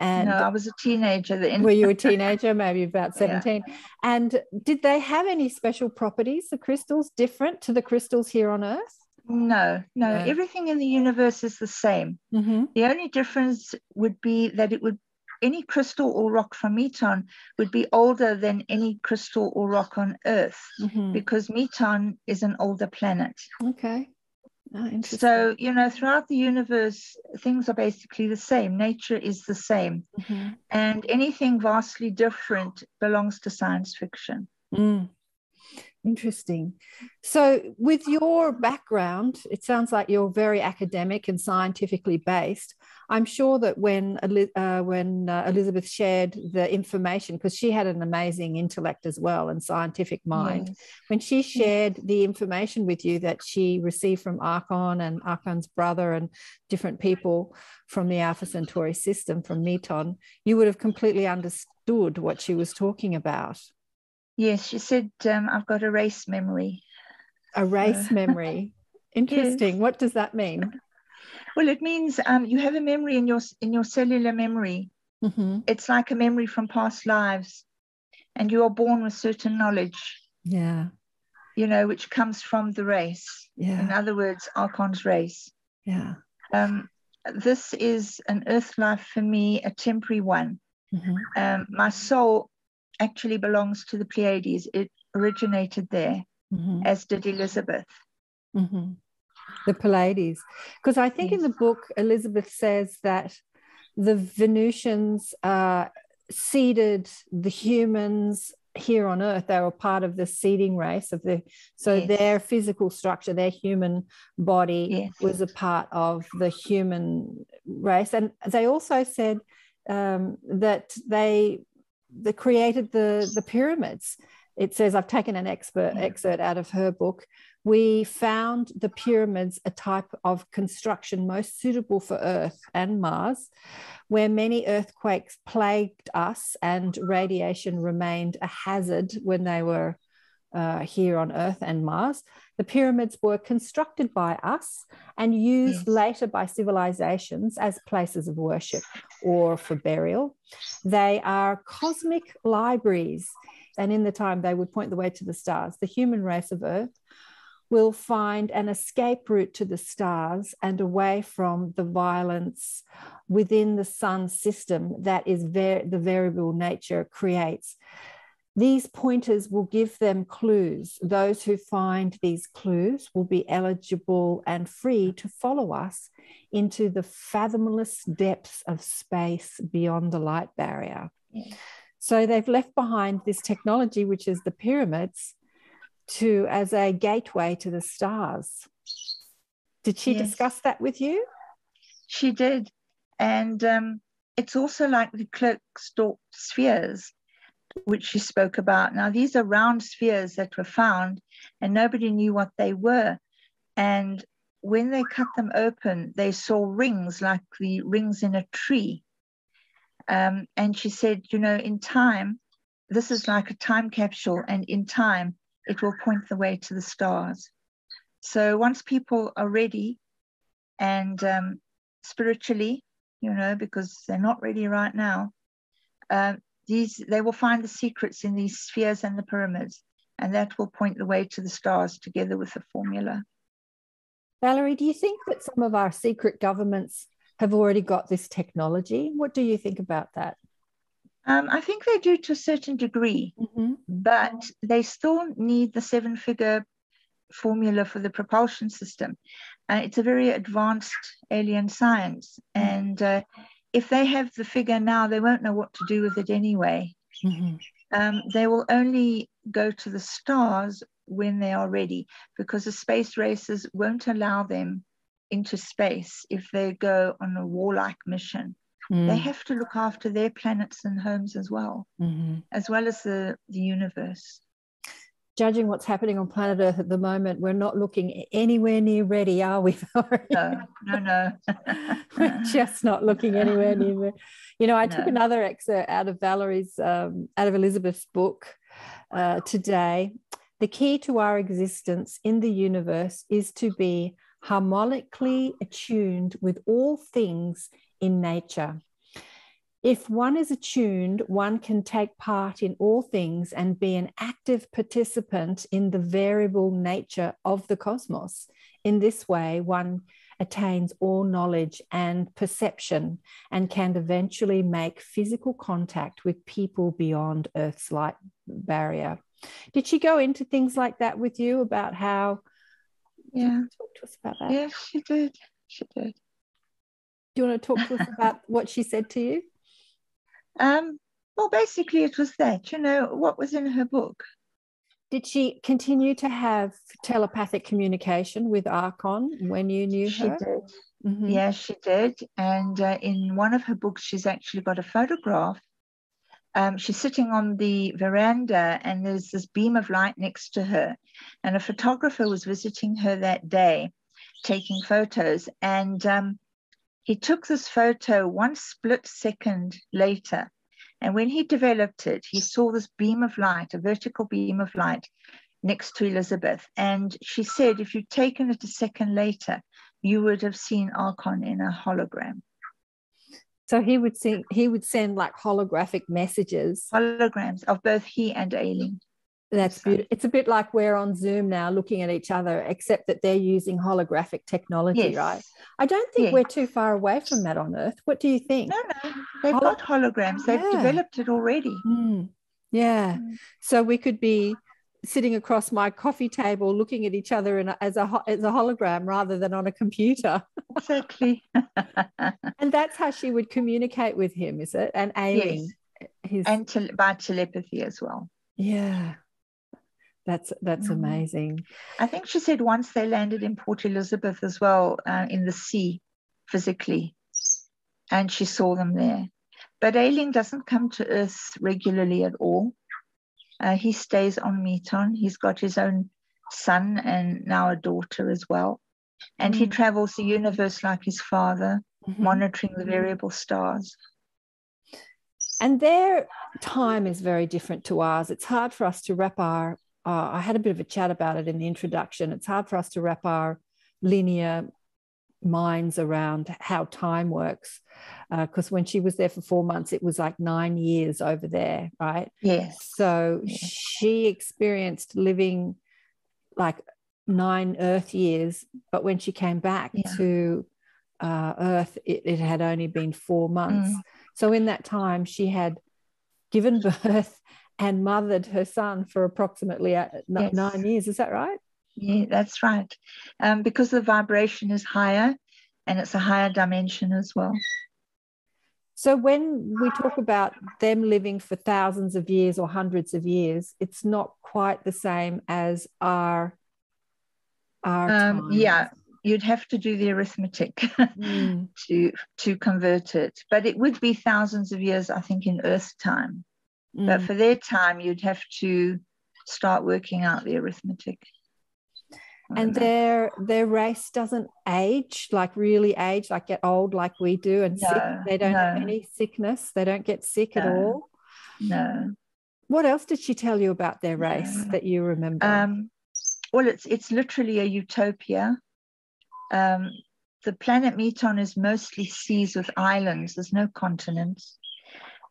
And no, I was a teenager then. Were you a teenager? Maybe about seventeen. Yeah. And did they have any special properties, the crystals, different to the crystals here on Earth? No, no. no. Everything in the universe is the same. Mm-hmm. The only difference would be that it would any crystal or rock from Meton would be older than any crystal or rock on Earth, mm-hmm. because Meton is an older planet. Okay. Oh, so, you know, throughout the universe, things are basically the same. Nature is the same. Mm-hmm. And anything vastly different belongs to science fiction. Mm. Interesting. So with your background, it sounds like you're very academic and scientifically based. I'm sure that when, uh, when uh, Elizabeth shared the information, because she had an amazing intellect as well and scientific mind, yes. when she shared yes. the information with you that she received from Akon and Akon's brother and different people from the Alpha Centauri system, from Meton, you would have completely understood what she was talking about. Yes, she said, um, I've got a race memory. A race so. memory. Interesting. Yes. What does that mean? Well, it means um, you have a memory in your, in your cellular memory. Mm-hmm. It's like a memory from past lives. And you are born with certain knowledge. Yeah. You know, which comes from the race. Yeah. In other words, Akon's race. Yeah. Um, this is an earth life for me, a temporary one. Mm-hmm. Um, my soul actually belongs to the Pleiades. It originated there, mm-hmm. as did Elizabeth. Mm-hmm. The Pleiades. Because I think yes. in the book, Elizabeth says that the Venusians uh, seeded the humans here on Earth. They were part of the seeding race of the, so yes. their physical structure, their human body yes. was a part of the human race. And they also said um, that they, they created the, the pyramids. It says, I've taken an expert, excerpt out of her book, we found the pyramids a type of construction most suitable for Earth and Mars, where many earthquakes plagued us and radiation remained a hazard when they were uh, here on Earth and Mars. The pyramids were constructed by us and used yes. later by civilizations as places of worship or for burial. They are cosmic libraries, and in the time they would point the way to the stars. The human race of Earth will find an escape route to the stars and away from the violence within the sun system that is ver- the variable nature creates. These pointers will give them clues. Those who find these clues will be eligible and free to follow us into the fathomless depths of space beyond the light barrier. Yeah. So they've left behind this technology, which is the pyramids, to as a gateway to the stars. Did she yes. discuss that with you? She did. And um, it's also like the Klerksdorp spheres, which she spoke about. Now, these are round spheres that were found and nobody knew what they were. And when they cut them open, they saw rings like the rings in a tree. Um, and she said, you know, in time, this is like a time capsule, and in time, it will point the way to the stars. So once people are ready and um, spiritually, you know, because they're not ready right now, uh, these they will find the secrets in these spheres and the pyramids, and that will point the way to the stars together with the formula. Valerie, do you think that some of our secret governments have already got this technology? What do you think about that? Um, I think they do to a certain degree, mm-hmm. but they still need the seven-figure formula for the propulsion system. Uh, it's a very advanced alien science, mm-hmm. and uh, if they have the figure now, they won't know what to do with it anyway. Mm-hmm. Um, they will only go to the stars when they are ready, because the space races won't allow them into space if they go on a warlike mission. Mm. They have to look after their planets and homes as well, mm-hmm. as well as the, the universe. Judging what's happening on planet Earth at the moment, we're not looking anywhere near ready, are we? no, no, no. We're just not looking anywhere near. You know, I no. took another excerpt out of Valerie's, um, out of Elizabeth's book uh, today. The key to our existence in the universe is to be harmonically attuned with all things in nature. If one is attuned, one can take part in all things and be an active participant in the variable nature of the cosmos. In this way, one attains all knowledge and perception and can eventually make physical contact with people beyond Earth's light barrier. Did she go into things like that with you about how? Yeah, talk to us about that. Yeah, she did. She did. Do you want to talk to us about what she said to you? Um, well, basically, it was that, you know, what was in her book. Did she continue to have telepathic communication with Akon when you knew she her? She did. Mm-hmm. Yeah, she did. And uh, in one of her books, she's actually got a photograph. Um, she's sitting on the veranda and there's this beam of light next to her. And a photographer was visiting her that day, taking photos. And um, he took this photo one split second later. And when he developed it, he saw this beam of light, a vertical beam of light next to Elizabeth. And she said, if you'd taken it a second later, you would have seen Akon in a hologram. So he would send, he would send like holographic messages. Holograms of both he and Aileen. That's beautiful. It's a bit like we're on Zoom now looking at each other, except that they're using holographic technology, yes. right? I don't think yes. we're too far away from that on Earth. What do you think? No, no. They've Hol- got holograms. They've yeah. developed it already. Mm. Yeah. Mm. So we could be sitting across my coffee table looking at each other in a, as, a, as a hologram rather than on a computer. Exactly. And that's how she would communicate with him, is it? And Ailing. Yes. His... And tele- by telepathy as well. Yeah. That's that's mm. amazing. I think she said once they landed in Port Elizabeth as well, uh, in the sea physically, and she saw them there. But Aileen doesn't come to Earth regularly at all. Uh, he stays on Meton. He's got his own son and now a daughter as well. And mm. he travels the universe like his father, mm-hmm. monitoring the variable stars. And their time is very different to ours. It's hard for us to wrap our, uh, I had a bit of a chat about it in the introduction. It's hard for us to wrap our linear minds around how time works, because uh, when she was there for four months it was like nine years over there, right? Yes. So yes. She experienced living like nine Earth years, but when she came back yeah. to uh, Earth it, it had only been four months. Mm. So in that time she had given birth and mothered her son for approximately uh, yes. nine years. Is that right? Yeah, that's right. Um, because the vibration is higher and it's a higher dimension as well. So when we talk about them living for thousands of years or hundreds of years, it's not quite the same as our, our um, time. Yeah, you'd have to do the arithmetic mm. to, to convert it. But it would be thousands of years, I think, in Earth time. Mm. But for their time, you'd have to start working out the arithmetic. And their their race doesn't age, like really age, like get old like we do, and no, sick. They don't no. have any sickness. They don't get sick no, at all. No. What else did she tell you about their race no. that you remember? Um, well, it's it's literally a utopia. Um, the planet Meton is mostly seas with islands. There's no continents,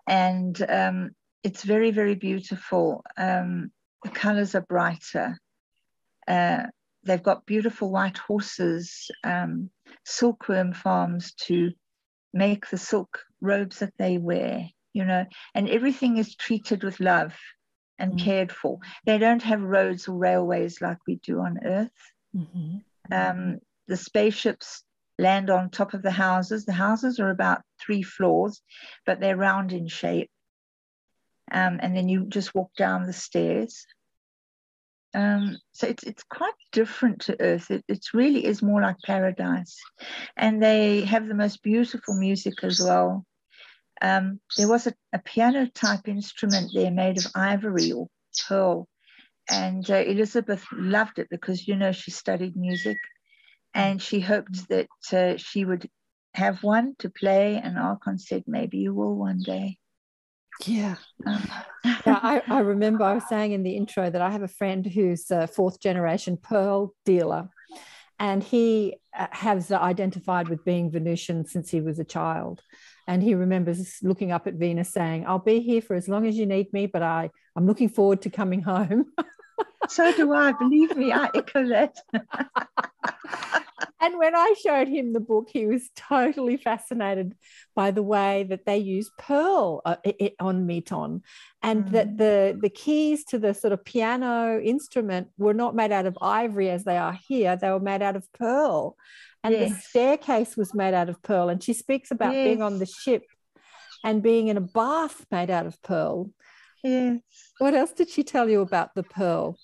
and um, it's very very beautiful. Um, the colours are brighter. Uh, They've got beautiful white horses, um, silkworm farms to make the silk robes that they wear, you know, and everything is treated with love and mm-hmm. cared for. They don't have roads or railways like we do on Earth. Mm-hmm. Um, the spaceships land on top of the houses. The houses are about three floors, but they're round in shape. Um, and then you just walk down the stairs. Um, so it's it's quite different to Earth. It it really is more like paradise, and they have the most beautiful music as well. Um, there was a, a piano type instrument there made of ivory or pearl, and uh, Elizabeth loved it because, you know, she studied music, and she hoped that uh, she would have one to play. And Akon said, "Maybe you will one day." Yeah. Um. yeah, I, I remember I was saying in the intro that I have a friend who's a fourth generation pearl dealer, and he has identified with being Venusian since he was a child, and he remembers looking up at Venus saying, "I'll be here for as long as you need me, but I, I'm looking forward to coming home." So do I, believe me, I echo that. And when I showed him the book, he was totally fascinated by the way that they use pearl on Meton, and mm. that the, the keys to the sort of piano instrument were not made out of ivory as they are here. They were made out of pearl, and yes. the staircase was made out of pearl. And she speaks about yes. being on the ship and being in a bath made out of pearl. Yes. What else did she tell you about the pearl?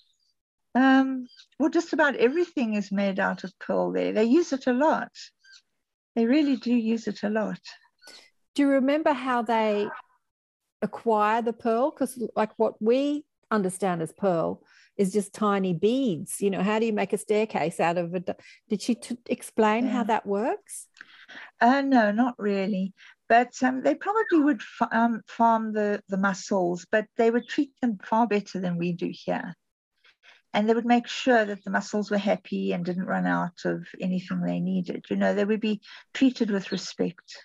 Um, well, just about everything is made out of pearl there. They use it a lot. They really do use it a lot. Do you remember how they acquire the pearl? Because like what we understand as pearl is just tiny beads. You know, how do you make a staircase out of it? Did she t- explain yeah. how that works? Uh, no, not really. But um, they probably would f- um, farm the, the mussels, but they would treat them far better than we do here. And they would make sure that the mussels were happy and didn't run out of anything they needed. You know, they would be treated with respect.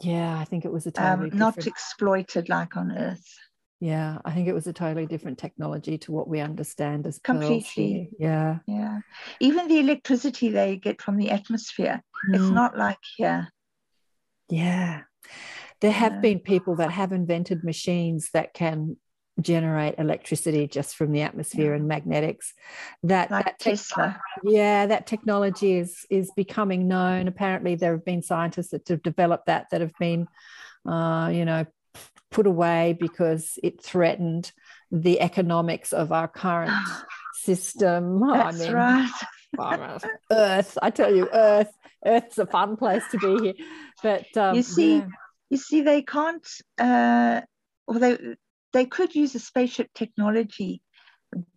Yeah, I think it was a totally um, not different... exploited like on Earth. Yeah, I think it was a totally different technology to what we understand as pearls. Completely. Yeah. Yeah. Even the electricity they get from the atmosphere, mm. it's not like here. Yeah. There have yeah. been people that have invented machines that can generate electricity just from the atmosphere yeah. and magnetics. That, like that Tesla. Yeah, that technology is is becoming known. Apparently there have been scientists that have developed that that have been, uh, you know, put away because it threatened the economics of our current system. That's I mean, right. Earth, I tell you, Earth, Earth's a fun place to be here. But um, you see, yeah. you see, they can't, uh, or they they could use the spaceship technology,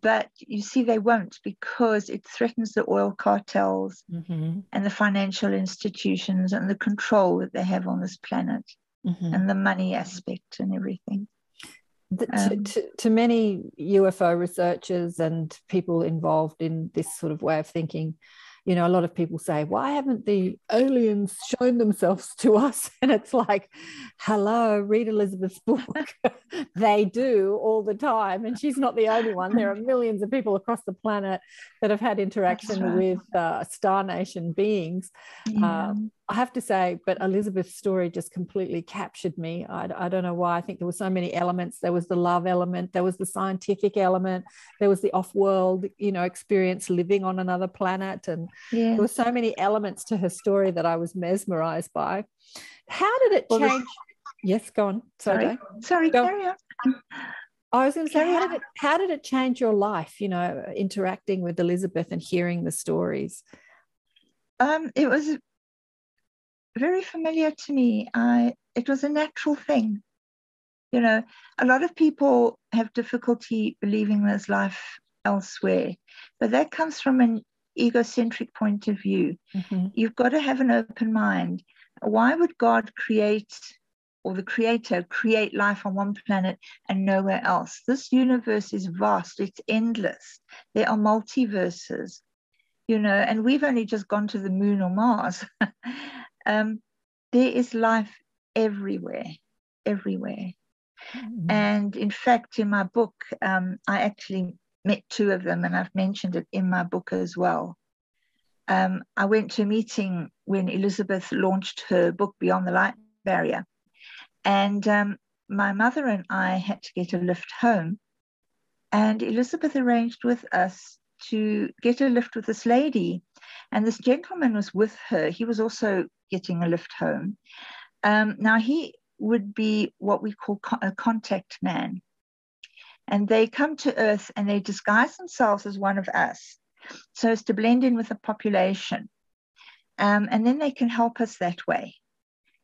but you see, they won't because it threatens the oil cartels mm-hmm. and the financial institutions and the control that they have on this planet mm-hmm. and the money aspect and everything. Um, to, to, to many U F O researchers and people involved in this sort of way of thinking, you know, a lot of people say, why haven't the aliens shown themselves to us? And it's like, hello, read Elizabeth's book. They do all the time. And she's not the only one. There are millions of people across the planet that have had interaction right. with uh, Star Nation beings. Yeah. Um, I have to say, but Elizabeth's story just completely captured me. I, I don't know why. I think there were so many elements. There was the love element. There was the scientific element. There was the off-world, you know, experience living on another planet. And yeah. there were so many elements to her story that I was mesmerized by. How did it well, change? The... Yes, go on. Sorry, Sorry, Sorry go... carry on. I was going to say, how did, it, how did it change your life, you know, interacting with Elizabeth and hearing the stories? Um, it was... very familiar to me. I, it was a natural thing. You know, a lot of people have difficulty believing there's life elsewhere, but that comes from an egocentric point of view. Mm-hmm. You've got to have an open mind. Why would God create, or the creator create life on one planet and nowhere else? This universe is vast. It's endless. There are multiverses, you know, and we've only just gone to the moon or Mars. Um, there is life everywhere, everywhere. Mm-hmm. And in fact, in my book, um, I actually met two of them, and I've mentioned it in my book as well. Um, I went to a meeting when Elizabeth launched her book, Beyond the Light Barrier. And um, my mother and I had to get a lift home. And Elizabeth arranged with us to get a lift with this lady. And this gentleman was with her. He was also getting a lift home. Um, now, he would be what we call co- a contact man. And they come to Earth and they disguise themselves as one of us so as to blend in with the population. Um, and then they can help us that way,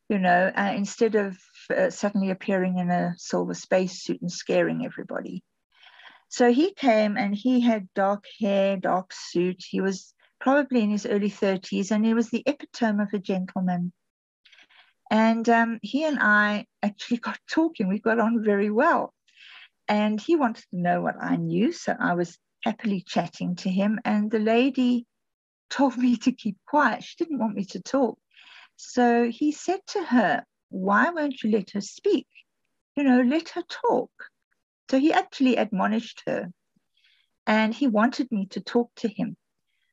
you know, uh, instead of uh, suddenly appearing in a silver spacesuit and scaring everybody. So he came and he had dark hair, dark suit. He was probably in his early thirties, and he was the epitome of a gentleman. And um, he and I actually got talking. We got on very well. And he wanted to know what I knew, so I was happily chatting to him. And the lady told me to keep quiet. She didn't want me to talk. So he said to her, why won't you let her speak? You know, let her talk. So he actually admonished her, and he wanted me to talk to him.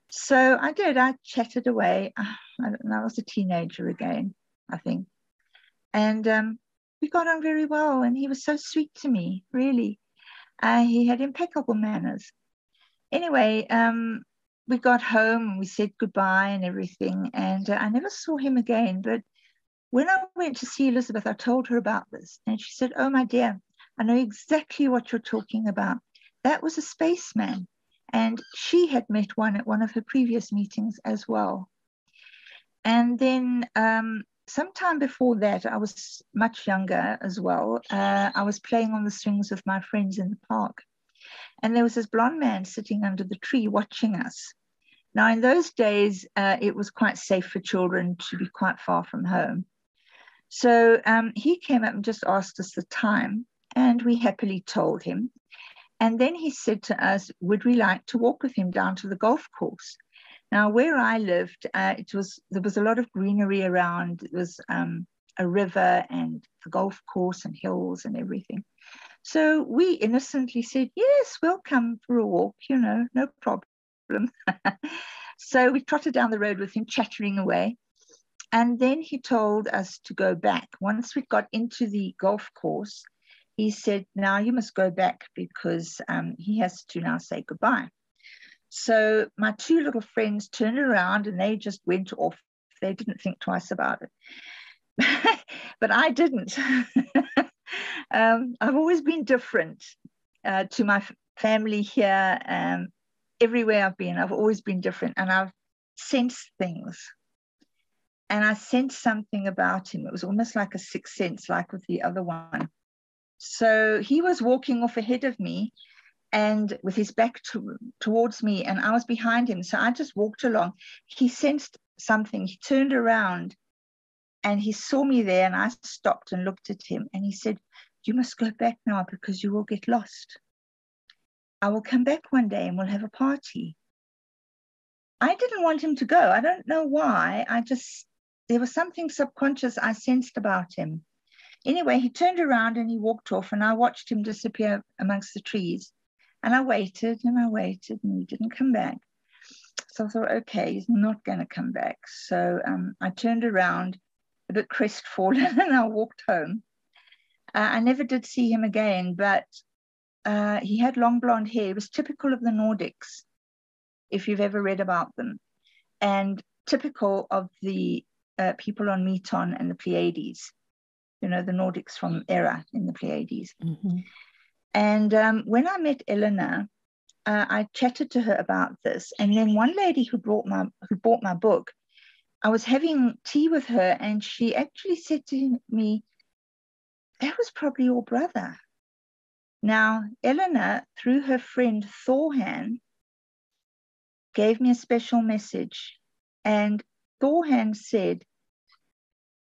So I did, I chatted away. I don't know, I was a teenager again, I think. And um, we got on very well, and he was so sweet to me, really. Uh, he had impeccable manners. Anyway, um, we got home and we said goodbye and everything. And uh, I never saw him again. But when I went to see Elizabeth, I told her about this. And she said, oh, my dear, I know exactly what you're talking about. That was a spaceman. And she had met one at one of her previous meetings as well. And then um, sometime before that, I was much younger as well. Uh, I was playing on the swings with my friends in the park. And there was this blonde man sitting under the tree watching us. Now, in those days, uh, it was quite safe for children to be quite far from home. So um, he came up and just asked us the time. And we happily told him. And then he said to us, would we like to walk with him down to the golf course? Now, where I lived, uh, it was there was a lot of greenery around. It was um, a river and a golf course and hills and everything. So we innocently said, yes, we'll come for a walk, you know, no problem. So we trotted down the road with him, chattering away. And then he told us to go back. Once we got into the golf course, he said, now you must go back because um, he has to now say goodbye. So my two little friends turned around and they just went off. They didn't think twice about it. But I didn't. um, I've always been different uh, to my family here. Um, everywhere I've been, I've always been different. And I've sensed things. And I sensed something about him. It was almost like a sixth sense, like with the other one. So he was walking off ahead of me and with his back to, towards me, and I was behind him. So I just walked along. He sensed something. He turned around and he saw me there, and I stopped and looked at him. And he said, you must go back now because you will get lost. I will come back one day and we'll have a party. I didn't want him to go. I don't know why. I just, there was something subconscious I sensed about him. Anyway, he turned around and he walked off, and I watched him disappear amongst the trees. And I waited and I waited and he didn't come back. So I thought, okay, he's not going to come back. So um, I turned around a bit crestfallen and I walked home. Uh, I never did see him again, but uh, he had long blonde hair. It was typical of the Nordics, if you've ever read about them, and typical of the uh, people on Meton and the Pleiades, you know, the Nordics from Era in the Pleiades. Mm-hmm. And um, when I met Eleanor, uh, I chatted to her about this. And then one lady who brought my, who bought my book, I was having tea with her, and she actually said to me, that was probably your brother. Now, Eleanor, through her friend Thorhan, gave me a special message. And Thorhan said,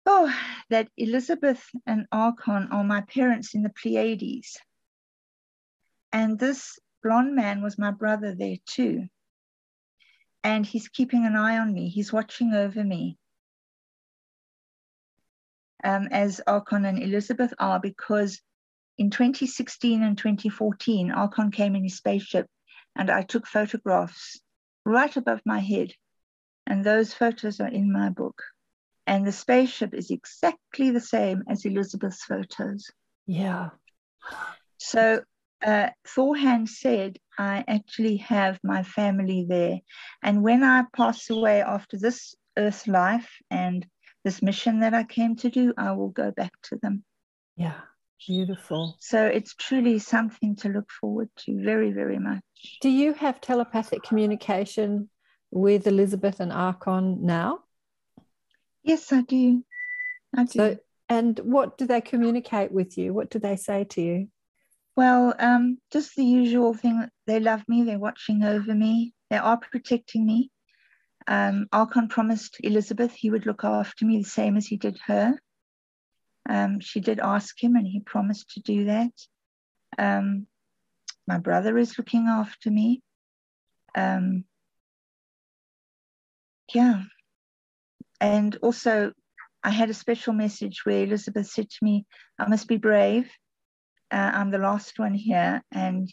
oh, that Elizabeth and Akon are my parents in the Pleiades. And this blonde man was my brother there too. And he's keeping an eye on me. He's watching over me. Um, as Akon and Elizabeth are, because in twenty sixteen and twenty fourteen, Akon came in his spaceship and I took photographs right above my head. And those photos are in my book. And the spaceship is exactly the same as Elizabeth's photos. Yeah. So uh, Thorhan said, I actually have my family there. And when I pass away after this earth life and this mission that I came to do, I will go back to them. Yeah. Beautiful. So it's truly something to look forward to very, very much. Do you have telepathic communication with Elizabeth and Akon now? Yes, I do. I do. So, and what do they communicate with you? What do they say to you? Well, um, just the usual thing. They love me. They're watching over me. They are protecting me. Um, Akon promised Elizabeth he would look after me the same as he did her. Um, she did ask him and he promised to do that. Um, my brother is looking after me. Um, yeah. And also I had a special message where Elizabeth said to me, I must be brave. Uh, I'm the last one here, and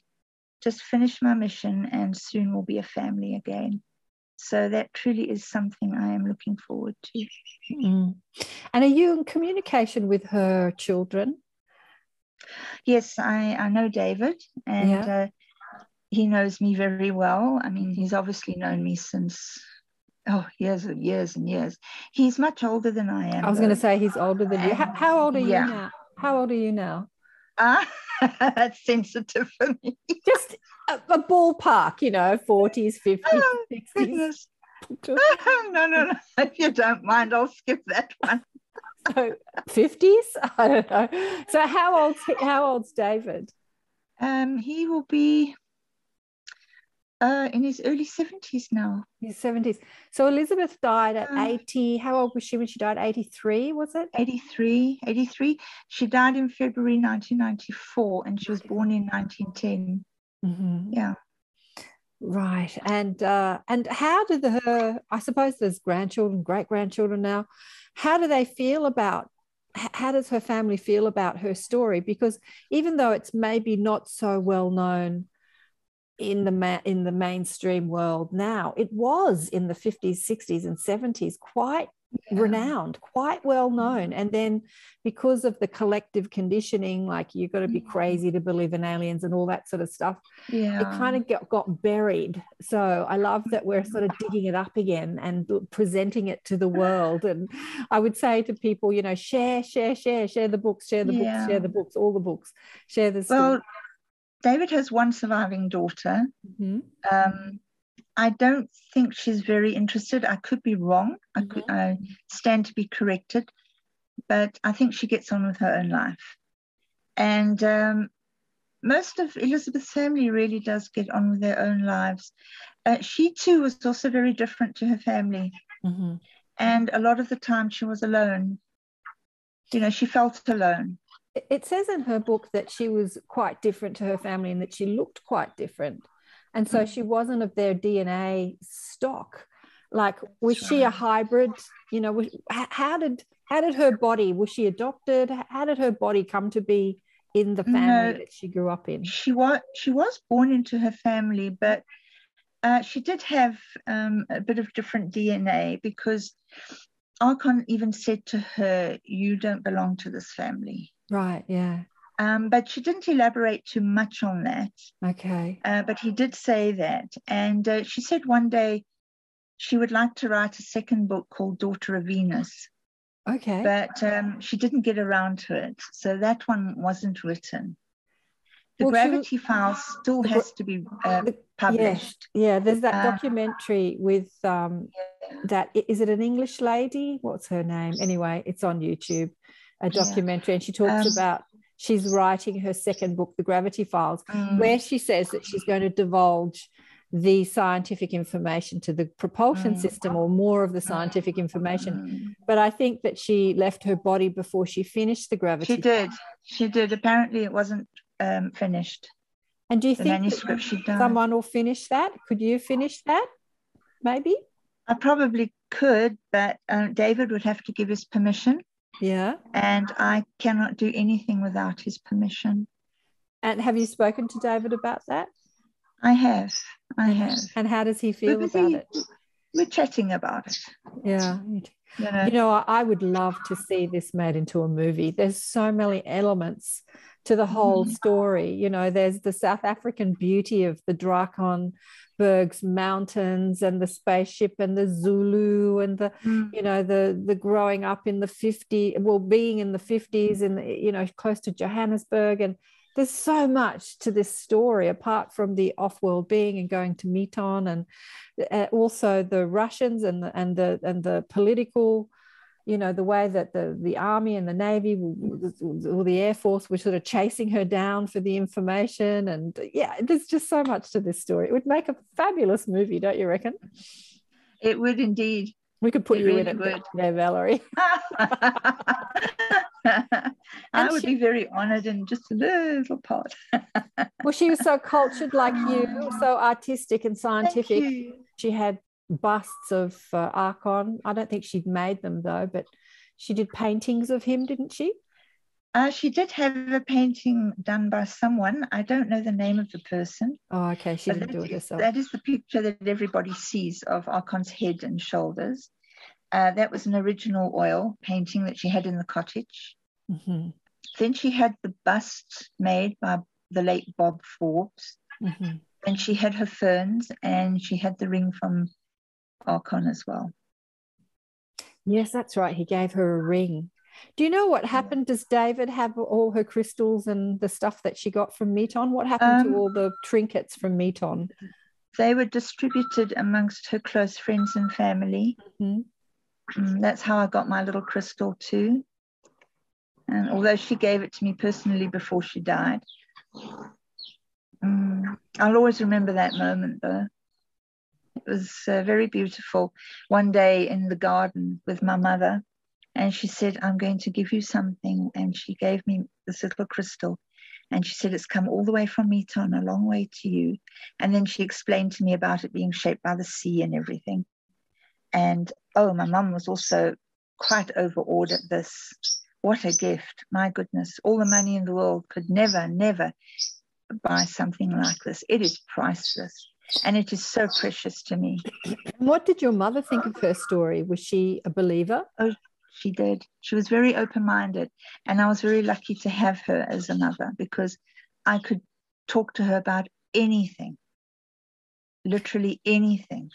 just finish my mission and soon we'll be a family again. So that truly is something I am looking forward to. Mm. And are you in communication with her children? Yes, I, I know David, and yeah. uh, he knows me very well. I mean, he's obviously known me since, oh, years and years and years. He's much older than I am. I was going to say he's older than you. How, how old are yeah. you now? How old are you now? Uh, that's sensitive for me. Just a, a ballpark, you know, forties, fifties, oh, sixties. Goodness. Oh, no, no, no. If you don't mind, I'll skip that one. So fifties? I don't know. So how old's, how old's David? Um, he will be uh, in his early seventies now. His seventies. So Elizabeth died at um, eighty. How old was she when she died? eighty-three, was it? eighty-three. eighty-three. She died in February nineteen ninety-four, and she was born in nineteen ten. Mm-hmm. Yeah. Right. And uh, and how did the, her, I suppose there's grandchildren, great-grandchildren now, how do they feel about, how does her family feel about her story? Because even though it's maybe not so well known in the, ma in the mainstream world now, it was in the fifties, sixties and seventies quite renowned, quite well known. And then because of the collective conditioning, like you've got to be crazy to believe in aliens and all that sort of stuff, yeah. it kind of got, got buried. So I love that we're sort of digging it up again and presenting it to the world. And I would say to people, you know, share, share, share, share the books, share the yeah. books, share the books, all the books, share the story. Well, David has one surviving daughter. Mm-hmm. Um, I don't think she's very interested. I could be wrong. I, could, I stand to be corrected. But I think she gets on with her own life. And um, most of Elizabeth's family really does get on with their own lives. Uh, she too was also very different to her family. Mm-hmm. And a lot of the time she was alone. You know, she felt alone. It says in her book that she was quite different to her family and that she looked quite different. And so she wasn't of their D N A stock. Like, was she a hybrid? You know, was, how did how did her body, was she adopted? How did her body come to be in the family no, that she grew up in? She was, she was born into her family, but uh, she did have um, a bit of different D N A because Akon even said to her, you don't belong to this family. Right, yeah. Um, but she didn't elaborate too much on that. Okay. Uh, but he did say that. And uh, she said one day she would like to write a second book called Daughter of Venus. Okay. But um, she didn't get around to it. So that one wasn't written. The well, Gravity Files still has to be uh, published. Yeah, yeah, there's that uh, documentary with um, yeah. that, is it an English lady? What's her name? Anyway, it's on YouTube, a documentary. Yeah. And she talks um, about she's writing her second book, The Gravity Files, mm. where she says that she's going to divulge the scientific information to the propulsion mm. system, or more of the scientific information. Mm. But I think that she left her body before she finished The Gravity Files. She did. She did. Apparently it wasn't um, finished. And do you the think someone will finish that? Could you finish that, maybe? I probably could, but uh, David would have to give his permission. Yeah. And I cannot do anything without his permission. And have you spoken to David about that? I have. I have. And how does he feel about it? We're chatting about it. Yeah. Yeah. You know, I would love to see this made into a movie. There's so many elements to the whole story. You know, there's the South African beauty of the Drakensberg's mountains and the spaceship and the Zulu and the, mm. you know, the the growing up in the fifties, well, being in the fifties and, you know, close to Johannesburg. And there's so much to this story, apart from the off-world being and going to Meton, and uh, also the Russians and the, and the and the political, you know, the way that the the army and the navy or the air force were sort of chasing her down for the information. And yeah, there's just so much to this story. It would make a fabulous movie, don't you reckon? It would indeed. We could put it you really in it there, Valerie. I would she, be very honoured in just a little part. Well, she was so cultured like you, so artistic and scientific. She had busts of uh, Akon. I don't think she'd made them, though, but she did paintings of him, didn't she? Uh, she did have a painting done by someone. I don't know the name of the person. Oh, okay, she didn't do it herself. That is the picture that everybody sees of Akon's head and shoulders. Uh, that was an original oil painting that she had in the cottage. Mm-hmm. Then she had the bust made by the late Bob Forbes. Mm-hmm. And she had her ferns, and she had the ring from Akon as well. Yes, that's right. He gave her a ring. Do you know what happened? Does David have all her crystals and the stuff that she got from Meton? What happened um, to all the trinkets from Meton? They were distributed amongst her close friends and family. Mm-hmm. Mm, that's how I got my little crystal too. And although she gave it to me personally before she died. Mm, I'll always remember that moment, though. It was uh, very beautiful. One day in the garden with my mother, and she said, I'm going to give you something. And she gave me this little crystal. And she said, it's come all the way from Meton, a long way to you. And then she explained to me about it being shaped by the sea and everything. And, oh, my mum was also quite overawed at this. What a gift. My goodness. All the money in the world could never, never buy something like this. It is priceless. and it is so precious to me. What did your mother think of her story? Was she a believer? Oh, she did. She was very open-minded, and I was very lucky to have her as a mother because I could talk to her about anything, literally anything.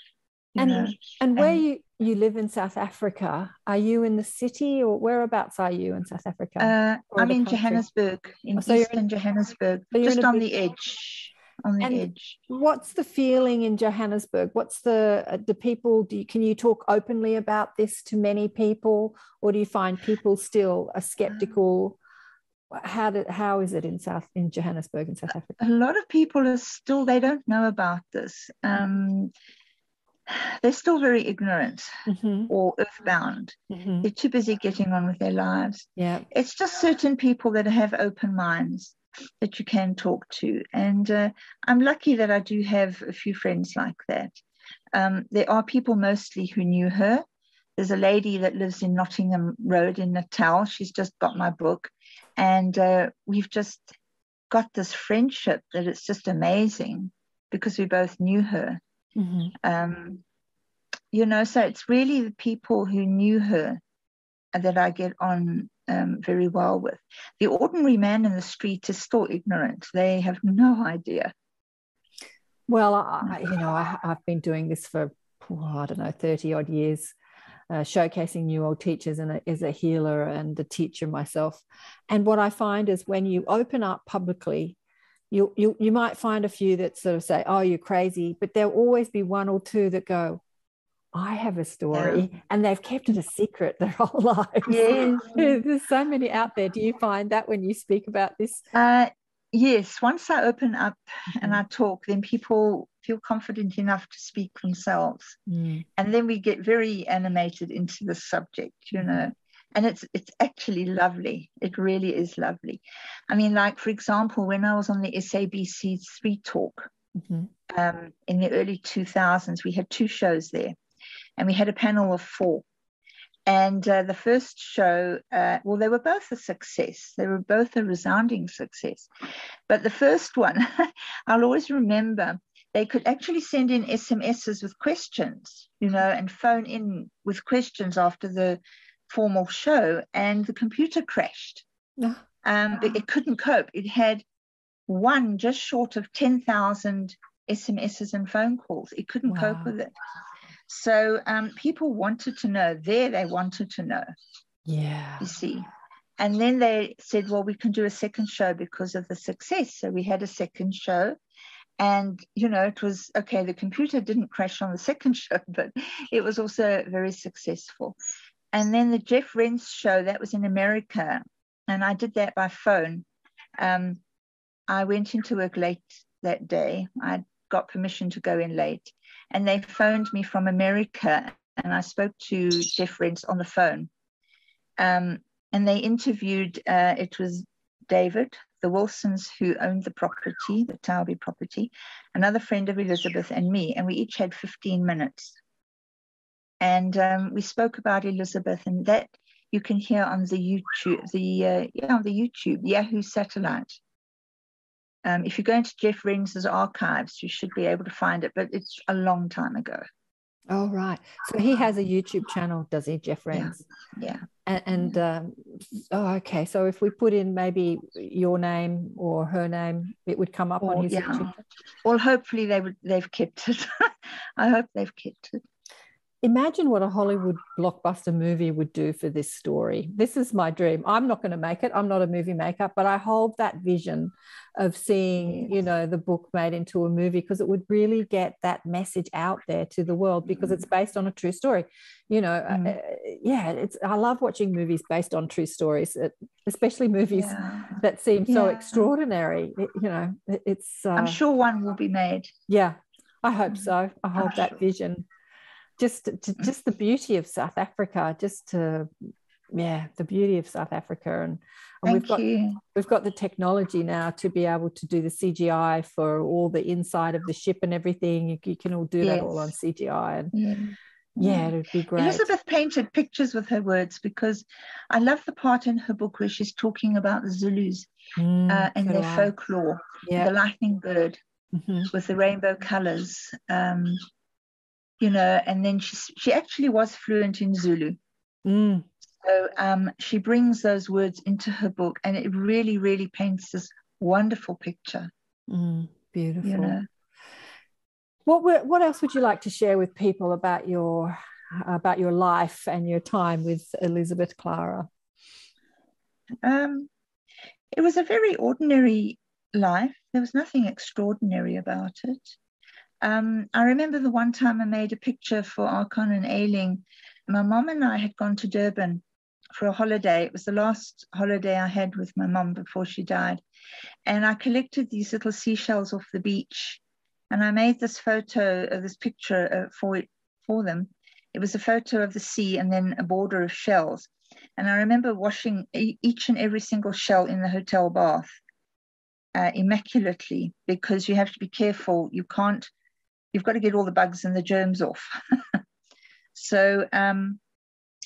And, know, and where and, you, you live in South Africa, are you in the city, or whereabouts are you in South Africa? Uh, I'm in country? Johannesburg, in oh, so eastern in, Johannesburg, so just on big, the edge, on the edge. What's the feeling in Johannesburg? What's the, uh, the people, do you, can you talk openly about this to many people, or do you find people still are sceptical? How did, how is it in South in Johannesburg in South Africa? A lot of people are still, they don't know about this. Um, they're still very ignorant mm-hmm. or earthbound. Mm-hmm. They're too busy getting on with their lives. Yeah, it's just certain people that have open minds that you can talk to. And uh, I'm lucky that I do have a few friends like that. Um, there are people mostly who knew her. There's a lady that lives in Nottingham Road in Natal. She's just got my book. And uh, we've just got this friendship that it's just amazing because we both knew her. Mm-hmm. Um, you know, so it's really the people who knew her that I get on um, very well with. The ordinary man in the street is still ignorant. They have no idea. Well, I, you know, I, I've been doing this for, oh, I don't know, thirty odd years. Uh, showcasing new old teachers, and a, as a healer and a teacher myself. And what I find is when you open up publicly, you, you, you might find a few that sort of say, oh, you're crazy, but there'll always be one or two that go, I have a story, yeah. and they've kept it a secret their whole lives. Yeah. There's so many out there. Do you find that when you speak about this? Uh, yes, once I open up and I talk, then people feel confident enough to speak themselves. Mm. And then we get very animated into the subject, you know, and it's it's actually lovely. It really is lovely. I mean, like, for example, when I was on the S A B C three talk mm-hmm. um, in the early two thousands, we had two shows there and we had a panel of four. And uh, the first show, uh, well, they were both a success. They were both a resounding success. But the first one, I'll always remember, they could actually send in S M Ss with questions, you know, and phone in with questions after the formal show, and the computer crashed. Oh. Um, but it couldn't cope. It had one just short of ten thousand S M Ss and phone calls. It couldn't wow. cope with it. So um, people wanted to know. There they wanted to know. Yeah. You see. And then they said, well, we can do a second show because of the success. So we had a second show. And, you know, it was, okay, the computer didn't crash on the second show, but it was also very successful. And then the Jeff Rense show, that was in America, and I did that by phone. Um, I went into work late that day. I got permission to go in late, and they phoned me from America, and I spoke to Jeff Rense on the phone. Um, and they interviewed, uh, it was David, the Wilsons who owned the property, the Tarby property, another friend of Elizabeth and me, and we each had fifteen minutes. And um, we spoke about Elizabeth, and that you can hear on the YouTube, the uh, yeah, on the YouTube, Yahoo Satellite. Um, if you go into Jeff Rense's archives, you should be able to find it, but it's a long time ago. Oh, right. So he has a YouTube channel, does he, Jeff Rense? Yeah. yeah. And, and um, oh, okay. So if we put in maybe your name or her name, it would come up or, on his yeah. YouTube. Well, hopefully they would, they've kept it. I hope they've kept it. Imagine what a Hollywood blockbuster movie would do for this story. This is my dream. I'm not going to make it. I'm not a movie maker, but I hold that vision of seeing, yes. you know, the book made into a movie, because it would really get that message out there to the world, because mm. it's based on a true story. You know, mm. uh, yeah, it's. I love watching movies based on true stories, especially movies yeah. that seem yeah. so extraordinary. It, you know, it, it's. Uh, I'm sure one will be made. Yeah, I hope so. I hold I'm that sure. vision. Just, to, just the beauty of South Africa. Just to, yeah, the beauty of South Africa, and, and we've got you. we've got the technology now to be able to do the C G I for all the inside of the ship and everything. You, you can all do yes. that all on C G I, and yeah. yeah, it would be great. Elizabeth painted pictures with her words, because I love the part in her book where she's talking about the Zulus mm, uh, and their I. folklore, yeah. the lightning bird. mm-hmm. with the rainbow colors, um, you know, and then she, she actually was fluent in Zulu. Mm. So um, she brings those words into her book, and it really, really paints this wonderful picture. Mm, beautiful. You know? What were, what else would you like to share with people about your about your life and your time with Elizabeth Klarer? Um, it was a very ordinary life. There was nothing extraordinary about it. Um, I remember the one time I made a picture for Akon and Ailing. My mom and I had gone to Durban for a holiday. It was the last holiday I had with my mom before she died. And I collected these little seashells off the beach. And I made this photo, uh, this picture uh, for, for them. It was a photo of the sea and then a border of shells. And I remember washing e- each and every single shell in the hotel bath uh, immaculately, because you have to be careful. You can't, you've got to get all the bugs and the germs off. So um,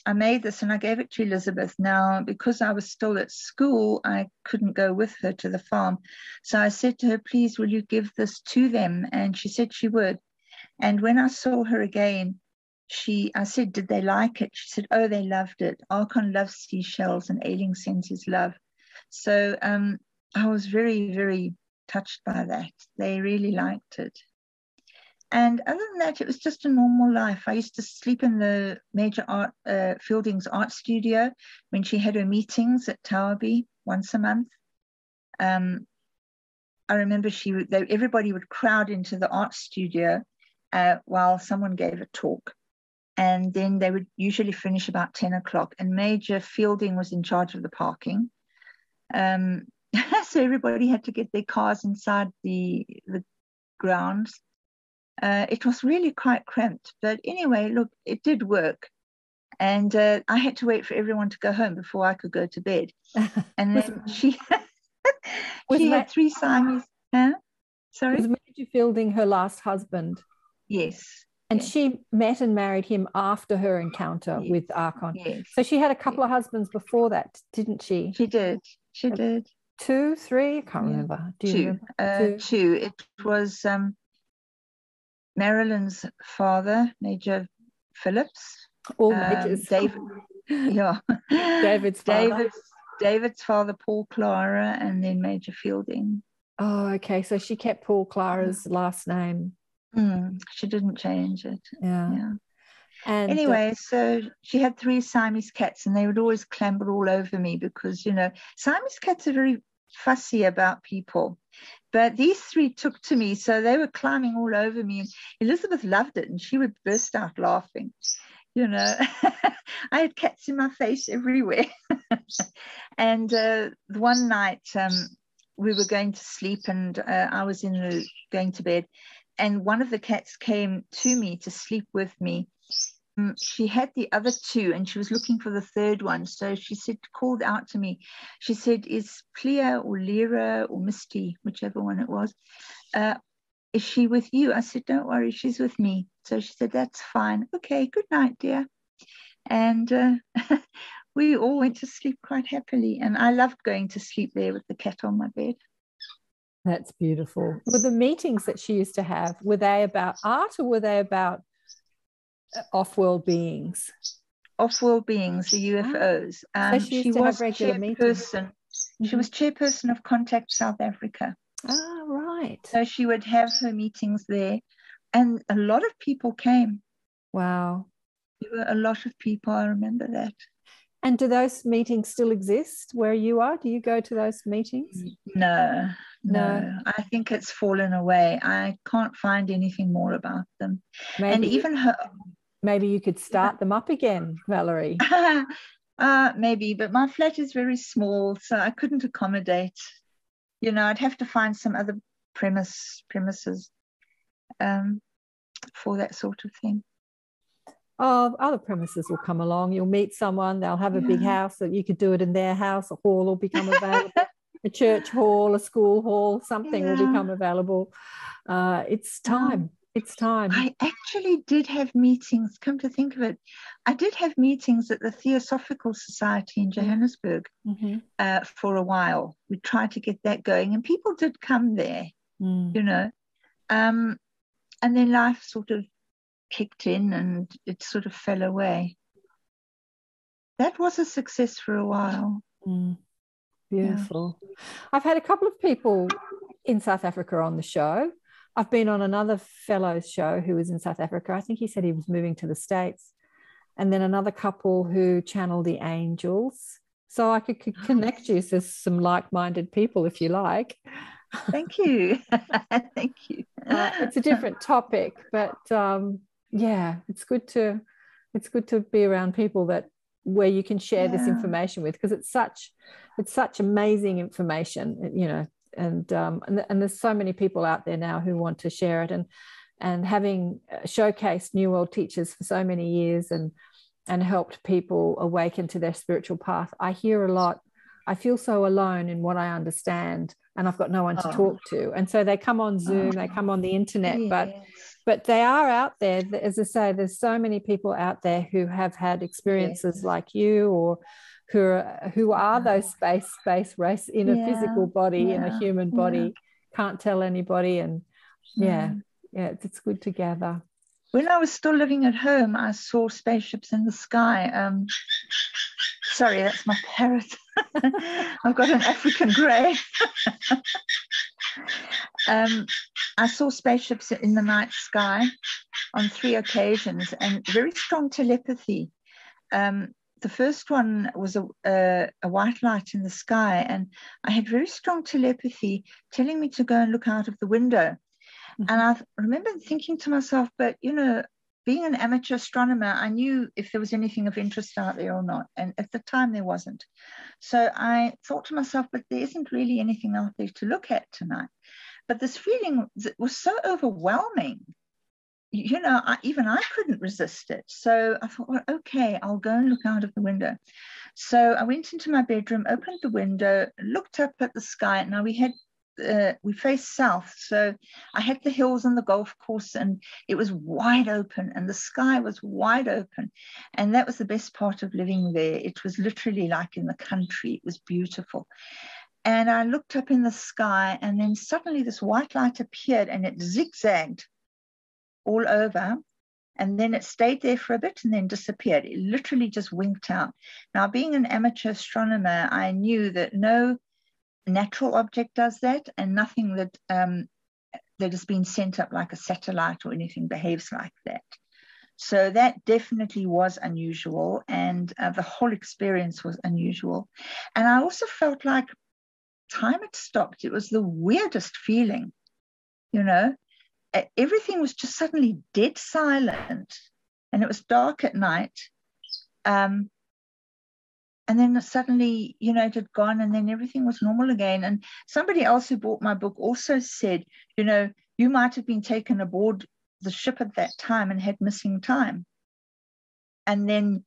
I made this and I gave it to Elizabeth. Now, because I was still at school, I couldn't go with her to the farm. So I said to her, please, will you give this to them? And she said she would. And when I saw her again, she, I said, did they like it? She said, oh, they loved it. Akon loves seashells and Ailing sends his love. So um, I was very, very touched by that. They really liked it. And other than that, it was just a normal life. I used to sleep in the Major art, uh, Fielding's art studio when she had her meetings at Tarby once a month. Um, I remember she would, they, everybody would crowd into the art studio uh, while someone gave a talk. And then they would usually finish about ten o'clock. And Major Fielding was in charge of the parking. Um, so everybody had to get their cars inside the, the grounds. Uh, it was really quite cramped, but anyway, look, it did work, and uh, I had to wait for everyone to go home before I could go to bed. And then she, she had three Siamese. Huh? Sorry, was Major Fielding her last husband? Yes, and yes. She met and married him after her encounter yes. with Akon. Yes. So she had a couple yes. of husbands before that, didn't she? She did. She did. Two, three. I can't yeah. remember. Do you two. Remember? Uh, two. Two. It was. Um, Marilyn's father, Major Phillips. All um, David, yeah. David's father. David's, David's father, Paul Klarer, and then Major Fielding. Oh, okay. So she kept Paul Clara's last name. Mm, she didn't change it. Yeah. yeah. And anyway, uh, so she had three Siamese cats, and they would always clamber all over me because, you know, Siamese cats are very fussy about people. But these three took to me, so they were climbing all over me. And Elizabeth loved it, and she would burst out laughing. You know, I had cats in my face everywhere. And uh, one night um, we were going to sleep, and uh, I was in the going to bed, and one of the cats came to me to sleep with me. She had the other two and she was looking for the third one. So she said, called out to me. She said, is Plea or Lira or Misty, whichever one it was, uh, is she with you? I said, don't worry, she's with me. So she said, that's fine. Okay, good night, dear. And uh, we all went to sleep quite happily. And I loved going to sleep there with the cat on my bed. That's beautiful. Were the meetings that she used to have, were they about art or were they about off-world beings? Off-world beings, the U F Os. Um, so she, she was chairperson. Mm-hmm. She was chairperson of Contact South Africa. Ah, right. So she would have her meetings there, and a lot of people came. Wow. There were a lot of people. I remember that. And do those meetings still exist where you are? Do you go to those meetings? No, no. no. I think it's fallen away. I can't find anything more about them. Maybe and even her. Maybe you could start them up again, Valerie. uh, maybe, but my flat is very small, so I couldn't accommodate. You know, I'd have to find some other premise premises um, for that sort of thing. Oh, other premises will come along. You'll meet someone. They'll have a yeah. big house that you could do it in their house. A hall will become available. A church hall, a school hall, something yeah. will become available. Uh, it's time. Oh. It's time. I actually did have meetings, come to think of it. I did have meetings at the Theosophical Society in Johannesburg mm-hmm. uh, for a while. We tried to get that going, and people did come there, mm. you know. Um, and then life sort of kicked in and it sort of fell away. That was a success for a while. Mm. Beautiful. Yeah. I've had a couple of people in South Africa on the show. I've been on another fellow's show who was in South Africa. I think he said he was moving to the States. And then another couple who channel the angels. So I could, could connect you to some like-minded people if you like. Thank you. Thank you. Uh, it's a different topic, but um, yeah, it's good to it's good to be around people that where you can share yeah. this information with, because it's such it's such amazing information, you know. And um, and, and there's so many people out there now who want to share it, and and having showcased New World teachers for so many years and and helped people awaken to their spiritual path. I hear a lot, I feel so alone in what I understand, and I've got no one to oh. talk to. And so they come on Zoom, oh. they come on the internet, yes. but but they are out there. As I say, there's so many people out there who have had experiences yes. like you, or who are, who are those space, space race in yeah. a physical body, yeah. in a human body, yeah. can't tell anybody. And yeah, yeah, yeah it's, it's good to gather. When I was still living at home, I saw spaceships in the sky. Um, sorry, that's my parrot. I've got an African grey. um, I saw spaceships in the night sky on three occasions, and very strong telepathy. Um, the first one was a, a, a white light in the sky, and I had very strong telepathy telling me to go and look out of the window. And I remember thinking to myself, but, you know, being an amateur astronomer, I knew if there was anything of interest out there or not. And at the time, there wasn't. So I thought to myself, but there isn't really anything out there to look at tonight. But this feeling was so overwhelming. You know, I, even I couldn't resist it. So I thought, well, okay, I'll go and look out of the window. So I went into my bedroom, opened the window, looked up at the sky. Now, we had Uh, we faced south, so I had the hills and the golf course, and it was wide open, and the sky was wide open, and that was the best part of living there. It was literally like in the country. It was beautiful. And I looked up in the sky, and then suddenly this white light appeared, and it zigzagged all over, and then it stayed there for a bit and then disappeared. It literally just winked out. Now, being an amateur astronomer, I knew that no natural object does that, and nothing that um, that has been sent up like a satellite or anything behaves like that. So that definitely was unusual, and uh, the whole experience was unusual. And I also felt like time had stopped. It was the weirdest feeling, you know. Everything was just suddenly dead silent, and it was dark at night. Um, And then suddenly, you know, it had gone, and then everything was normal again. And somebody else who bought my book also said, you know, you might have been taken aboard the ship at that time and had missing time. And then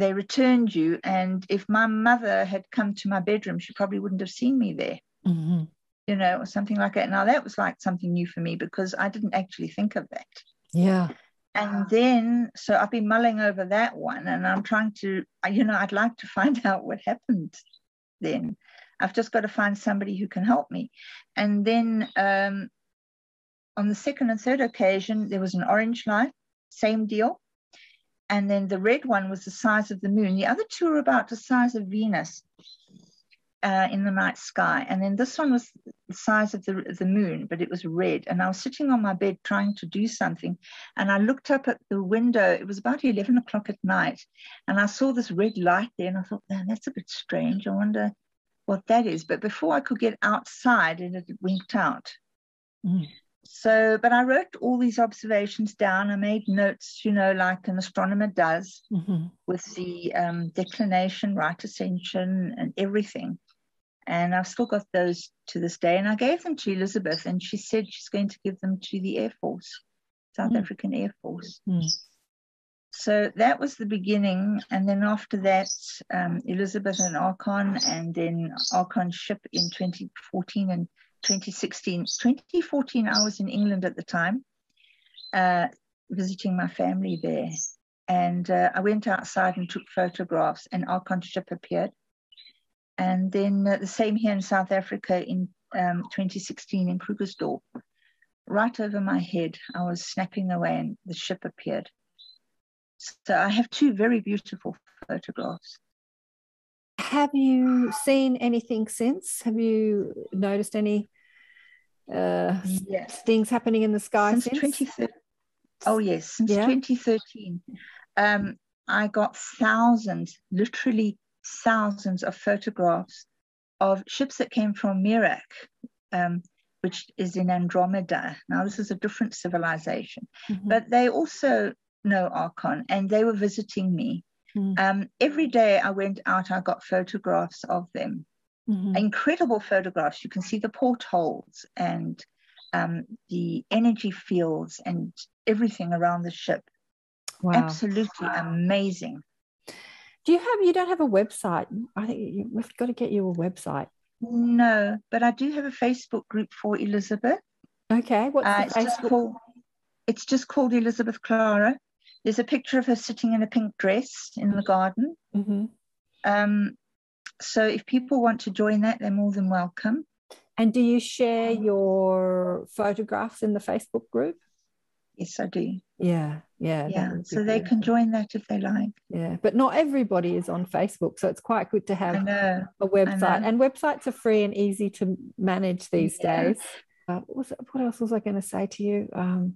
they returned you. And if my mother had come to my bedroom, she probably wouldn't have seen me there, mm-hmm. you know, or something like that. Now, that was like something new for me, because I didn't actually think of that. Yeah. And then, so I've been mulling over that one, and I'm trying to, you know, I'd like to find out what happened then. I've just got to find somebody who can help me. And then um, on the second and third occasion, there was an orange light, same deal. And then the red one was the size of the moon. The other two were about the size of Venus uh, in the night sky. And then this one was the size of the, the moon, but it was red. And I was sitting on my bed trying to do something, and I looked up at the window. It was about eleven o'clock at night, and I saw this red light there, and I thought, man, that's a bit strange. I wonder what that is. But before I could get outside, it had winked out. Mm. So, but I wrote all these observations down. I made notes, you know, like an astronomer does, mm-hmm. with the um, declination, right ascension, and everything. And I've still got those to this day. And I gave them to Elizabeth, and she said she's going to give them to the Air Force, South mm. African Air Force. Mm. So that was the beginning. And then after that, um, Elizabeth and Akon, and then Akon's ship in twenty fourteen and twenty sixteen. twenty fourteen, I was in England at the time, uh, visiting my family there. And uh, I went outside and took photographs, and Akon's ship appeared. And then uh, the same here in South Africa in um, twenty sixteen in Krugersdorp. right over my head. I was snapping away and the ship appeared. So I have two very beautiful photographs. Have you seen anything since? Have you noticed any uh, yes. things happening in the sky since? since? Oh, yes, since yeah. twenty thirteen. Um, I got thousands, literally thousands of photographs of ships that came from Merak, um, which is in Andromeda. Now, this is a different civilization, mm-hmm. but they also know Akon, and they were visiting me. Mm-hmm. Um, every day I went out, I got photographs of them, mm-hmm. incredible photographs. You can see the portholes and um, the energy fields and everything around the ship. Wow. Absolutely wow. amazing. Do you have, you don't have a website? I think you, we've got to get you a website. No, but I do have a Facebook group for Elizabeth. Okay. What's uh, the it's, just called, it's just called Elizabeth Klarer. There's a picture of her sitting in a pink dress in the garden. Mm-hmm. um, so if people want to join that, they're more than welcome. And do you share your photographs in the Facebook group? Yes, I do. Yeah, yeah. Yeah, so they can join that if they like. Yeah, but not everybody is on Facebook, so it's quite good to have a website. And websites are free and easy to manage these days. Uh, what, was, what else was I going to say to you? Um,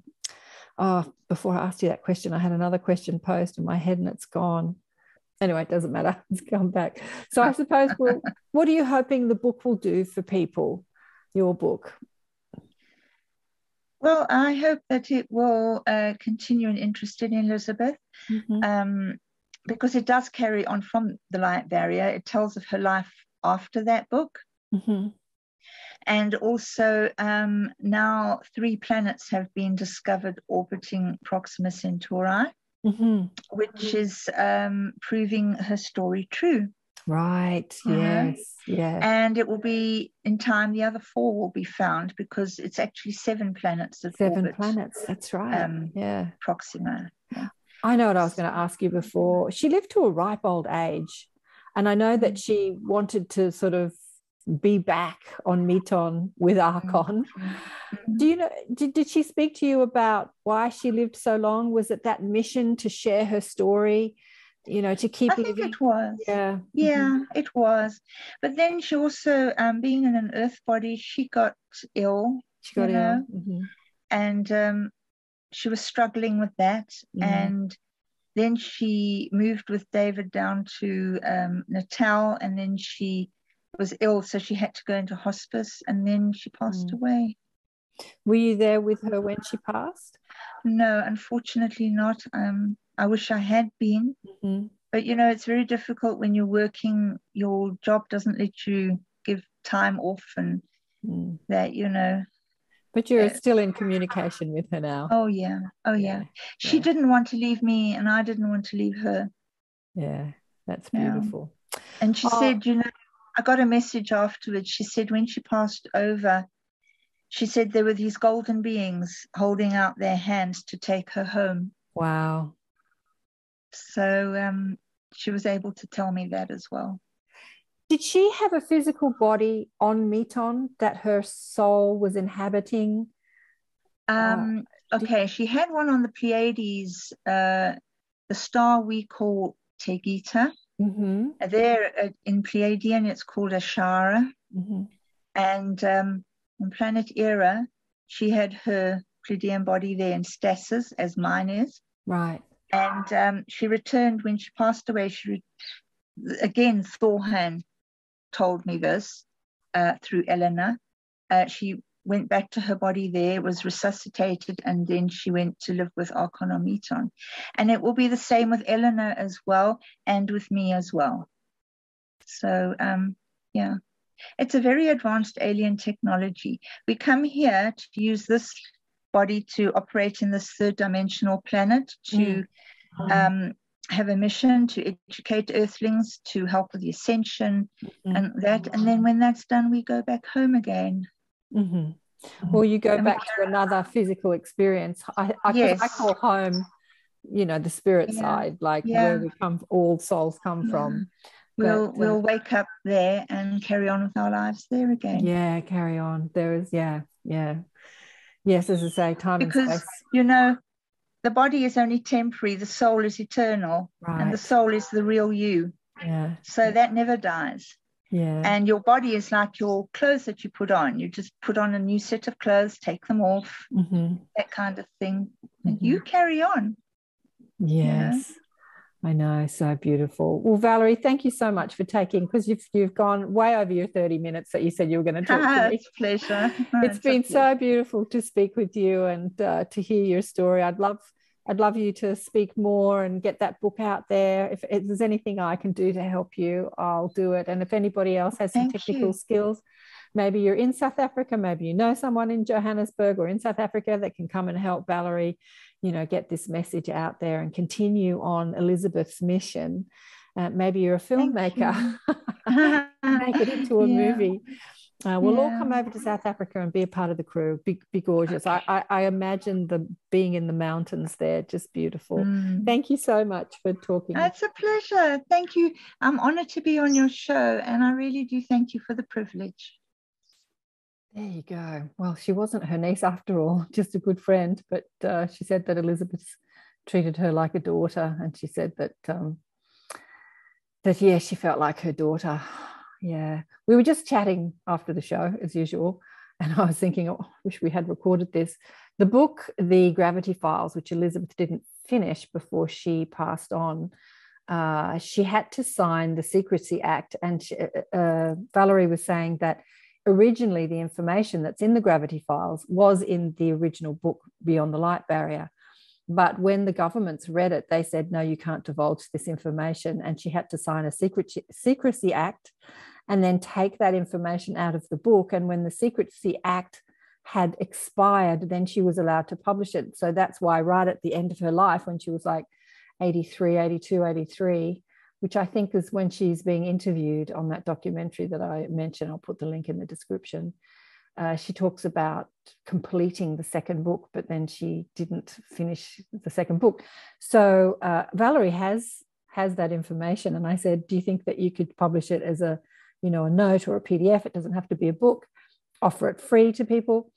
oh, before I asked you that question, I had another question posed in my head and it's gone. Anyway, it doesn't matter. It's come back. So I suppose, we'll, what are you hoping the book will do for people, your book? Well, I hope that it will uh, continue an interest in Elizabeth, mm-hmm. um, because it does carry on from The Light Barrier. It tells of her life after that book. Mm-hmm. And also um, now three planets have been discovered orbiting Proxima Centauri, mm-hmm. which mm-hmm. is um, proving her story true. Right, yes, uh, yes. And it will be, in time, the other four will be found, because it's actually seven planets that Seven orbit, planets, that's right, um, yeah. Proxima. Yeah. I know what I was going to ask you before. She lived to a ripe old age, and I know that she wanted to sort of be back on Meton with Akon. Mm-hmm. Do you know, did, did she speak to you about why she lived so long? Was it that mission to share her story? You know, to keep I think living. It was. Yeah. Yeah, mm-hmm. it was. But then she also, um, being in an earth body, she got ill. She got ill. Mm-hmm. And um, she was struggling with that. Mm-hmm. And then she moved with David down to um, Natal, and then she was ill. So she had to go into hospice, and then she passed mm-hmm. away. Were you there with her when she passed? No, unfortunately not. Um, I wish I had been, mm-hmm. but you know, it's very difficult when you're working, your job doesn't let you give time off, and mm. that, you know. But you're uh, still in communication with her now. Oh yeah, oh yeah. yeah. She yeah. didn't want to leave me, and I didn't want to leave her. Yeah, that's beautiful. Yeah. And she oh. said, you know, I got a message afterwards. She said when she passed over, she said there were these golden beings holding out their hands to take her home. Wow. So um, she was able to tell me that as well. Did she have a physical body on Meton that her soul was inhabiting? Um, uh, okay, she had one on the Pleiades, uh, the star we call Tegeta. Mm-hmm. There uh, in Pleiadian, it's called Ashara. Mm-hmm. And um, on planet Era, she had her Pleiadian body there in stasis, as mine is. Right. And um, she returned when she passed away. She again, Thorhan told me this uh, through Eleanor. Uh, she went back to her body there, was resuscitated, and then she went to live with Akon on Meton. And it will be the same with Eleanor as well, and with me as well. So, um, yeah, it's a very advanced alien technology. We come here to use this body to operate in this third dimensional planet, to mm. um, have a mission to educate earthlings, to help with the ascension mm. and that. And then when that's done, we go back home again. Mm-hmm. Or you go and back to another physical experience. I, I, yes. I call home, you know, the spirit yeah. side, like yeah. where we come, all souls come yeah. from. We'll, but, we'll uh, wake up there and carry on with our lives there again. Yeah, carry on. There is, yeah, yeah. Yes, as I say, time because, and space. Because, you know, the body is only temporary, the soul is eternal, right. and the soul is the real you. Yeah. So that never dies. Yeah. And your body is like your clothes that you put on. You just put on a new set of clothes, take them off, mm-hmm. that kind of thing. Mm-hmm. And you carry on. Yes. You know? I know, so beautiful. Well, Valerie, thank you so much for taking, because you've you've gone way over your thirty minutes that you said you were going to talk ah, to me. It's a pleasure. No, it's, it's been so beautiful to speak with you and uh, to hear your story. I'd love I'd love you to speak more and get that book out there. If, if there's anything I can do to help you, I'll do it. And if anybody else has some thank technical you. skills, maybe you're in South Africa, maybe you know someone in Johannesburg or in South Africa that can come and help Valerie, you know, get this message out there and continue on Elizabeth's mission. Uh, maybe you're a filmmaker. You. Make it into a yeah. movie. Uh, we'll yeah. all come over to South Africa and be a part of the crew. Be, be gorgeous. Okay. I, I, I imagine the being in the mountains there, just beautiful. Mm. Thank you so much for talking. It's a pleasure. Thank you. I'm honoured to be on your show, and I really do thank you for the privilege. There you go. Well, she wasn't her niece after all, just a good friend. But uh, she said that Elizabeth treated her like a daughter, and she said that um, that yeah, she felt like her daughter. Yeah, we were just chatting after the show as usual, and I was thinking, oh, I wish we had recorded this. The book, The Gravity Files, which Elizabeth didn't finish before she passed on. Uh, she had to sign the Secrecy Act, and she, uh, Valerie was saying that. Originally, the information that's in the Gravity Files was in the original book, Beyond the Light Barrier. But when the governments read it, they said, no, you can't divulge this information. And she had to sign a Secrecy Act and then take that information out of the book. And when the Secrecy Act had expired, then she was allowed to publish it. So that's why right at the end of her life, when she was like eighty-three, eighty-two, eighty-three, which I think is when she's being interviewed on that documentary that I mentioned. I'll put the link in the description. Uh, she talks about completing the second book, but then she didn't finish the second book. So uh, Valerie has has that information. And I said, do you think that you could publish it as a, you know, a note or a P D F? It doesn't have to be a book. Offer it free to people.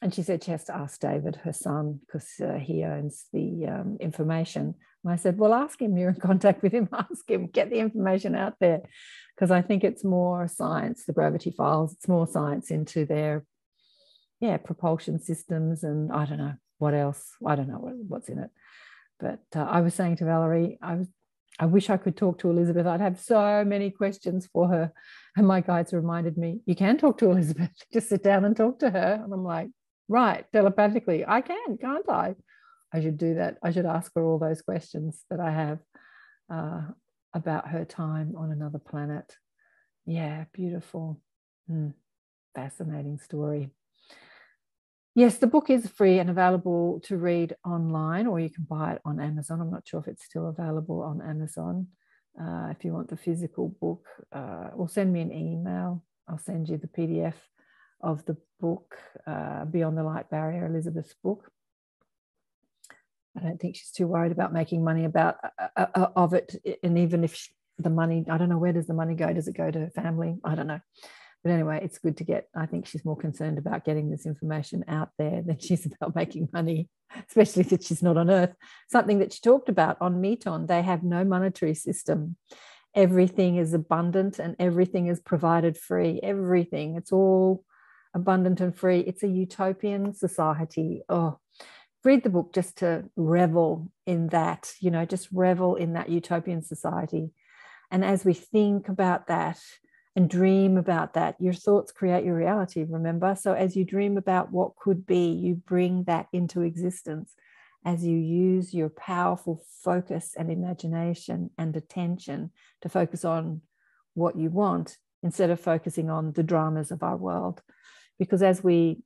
And she said she has to ask David, her son, because uh, he owns the um, information. And I said, well, ask him. You're in contact with him. Ask him. Get the information out there. Because I think it's more science, the Gravity Files. It's more science into their, yeah, propulsion systems and I don't know what else. I don't know what, what's in it. But uh, I was saying to Valerie, I was, I wish I could talk to Elizabeth. I'd have so many questions for her. And my guides reminded me, you can talk to Elizabeth. Just sit down and talk to her. And I'm like, right, telepathically, I can, can't I? I should do that. I should ask her all those questions that I have uh, about her time on another planet. Yeah, beautiful. Mm, fascinating story. Yes, the book is free and available to read online, or you can buy it on Amazon. I'm not sure if it's still available on Amazon. Uh, if you want the physical book, uh, or send me an email. I'll send you the P D F of the book, uh, Beyond the Light Barrier, Elizabeth's book. I don't think she's too worried about making money about uh, uh, of it. And even if she, the money, I don't know, where does the money go? Does it go to family? I don't know. But anyway, it's good to get, I think she's more concerned about getting this information out there than she's about making money, especially that she's not on Earth. Something that she talked about on Meton, they have no monetary system. Everything is abundant and everything is provided free. Everything, it's all abundant and free. It's a utopian society. Oh, read the book just to revel in that, you know, just revel in that utopian society. And as we think about that and dream about that, your thoughts create your reality, remember? So as you dream about what could be, you bring that into existence as you use your powerful focus and imagination and attention to focus on what you want instead of focusing on the dramas of our world. Because as we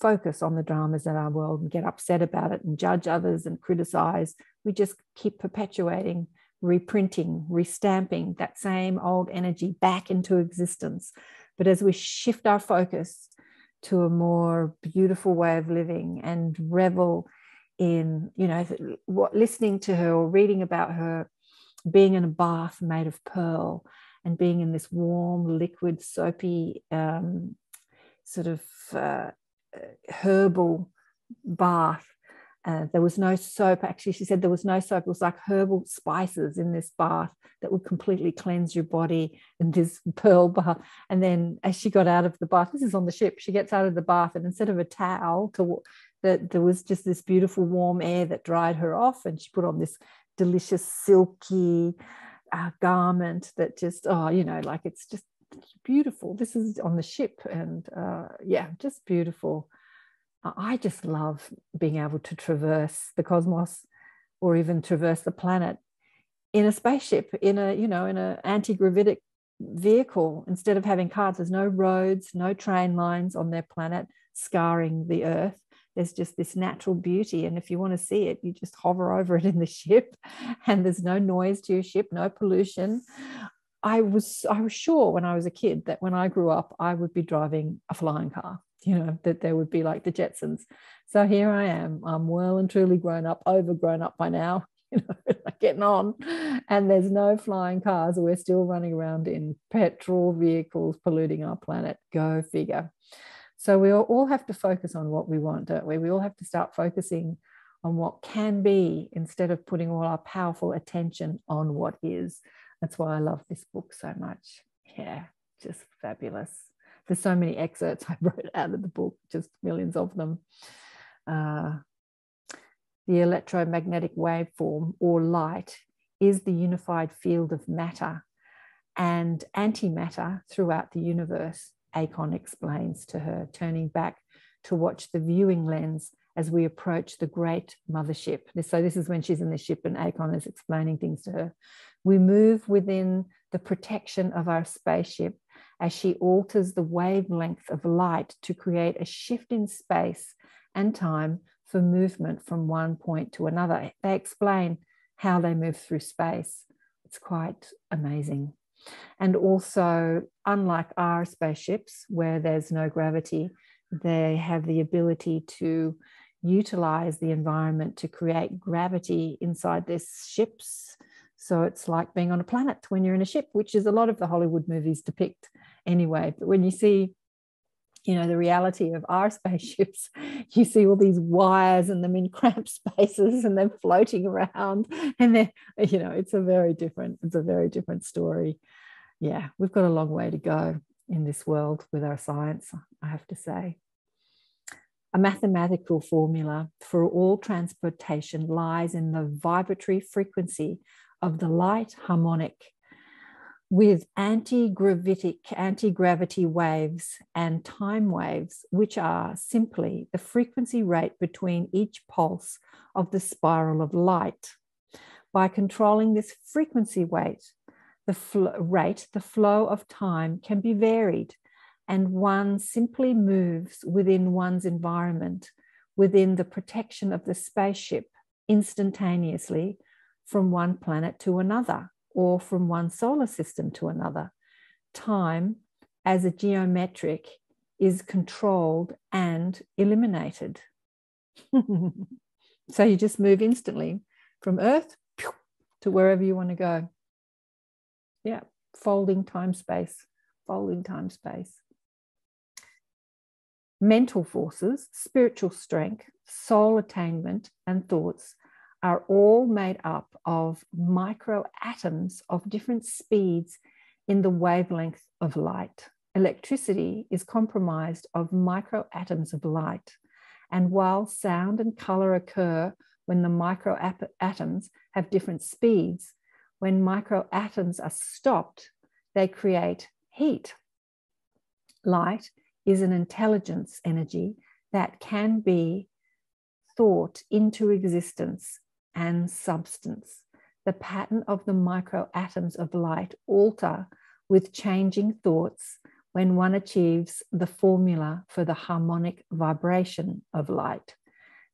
focus on the dramas in our world and get upset about it and judge others and criticize, we just keep perpetuating, reprinting, restamping that same old energy back into existence. But as we shift our focus to a more beautiful way of living and revel in, you know, what listening to her or reading about her being in a bath made of pearl and being in this warm, liquid, soapy, um, sort of uh, herbal bath. Uh, there was no soap. Actually, she said there was no soap. It was like herbal spices in this bath that would completely cleanse your body in this pearl bath. And then as she got out of the bath, this is on the ship, she gets out of the bath, and instead of a towel, to, that there was just this beautiful warm air that dried her off, and she put on this delicious silky uh, garment that just, oh, you know, like it's just beautiful. This is on the ship, and uh, yeah, just beautiful. I just love being able to traverse the cosmos, or even traverse the planet in a spaceship, in a, you know, in an anti-gravitic vehicle. Instead of having cars, there's no roads, no train lines on their planet scarring the earth. There's just this natural beauty. And if you want to see it, you just hover over it in the ship, and there's no noise to your ship, no pollution. I was, I was sure when I was a kid that when I grew up, I would be driving a flying car. You know, that there would be like the Jetsons. So here I am. I'm well and truly grown up, overgrown up by now, you know, getting on. And there's no flying cars. We're still running around in petrol vehicles, polluting our planet. Go figure. So we all have to focus on what we want, don't we? We all have to start focusing on what can be, instead of putting all our powerful attention on what is. That's why I love this book so much. Yeah, just fabulous. There's so many excerpts I wrote out of the book, just millions of them. Uh, the electromagnetic waveform, or light, is the unified field of matter and antimatter throughout the universe, Akon explains to her, turning back to watch the viewing lens as we approach the great mothership. So this is when she's in the ship and Akon is explaining things to her. We move within the protection of our spaceship as she alters the wavelength of light to create a shift in space and time for movement from one point to another. They explain how they move through space. It's quite amazing. And also, unlike our spaceships, where there's no gravity, they have the ability to utilize the environment to create gravity inside their ships. So it's like being on a planet when you're in a ship, which is a lot of the Hollywood movies depict anyway. But when you see, you know, the reality of our spaceships, you see all these wires and them in cramped spaces, and they're floating around, and they're, you know, it's a very different, it's a very different story. Yeah, we've got a long way to go in this world with our science, I have to say. A mathematical formula for all transportation lies in the vibratory frequency of the light harmonic with anti-gravitic, anti-gravity waves and time waves, which are simply the frequency rate between each pulse of the spiral of light. By controlling this frequency rate, the fl- rate, the flow of time can be varied, and one simply moves within one's environment, within the protection of the spaceship, instantaneously, from one planet to another, or from one solar system to another. Time, as a geometric, is controlled and eliminated. So you just move instantly from Earth to wherever you want to go. Yeah, folding time space, folding time space. Mental forces, spiritual strength, soul attainment, and thoughts are all made up of microatoms of different speeds in the wavelength of light. Electricity is comprised of microatoms of light. And while sound and color occur when the microatoms have different speeds, when microatoms are stopped, they create heat. Light is an intelligence energy that can be thought into existence and substance. The pattern of the microatoms of light alter with changing thoughts when one achieves the formula for the harmonic vibration of light.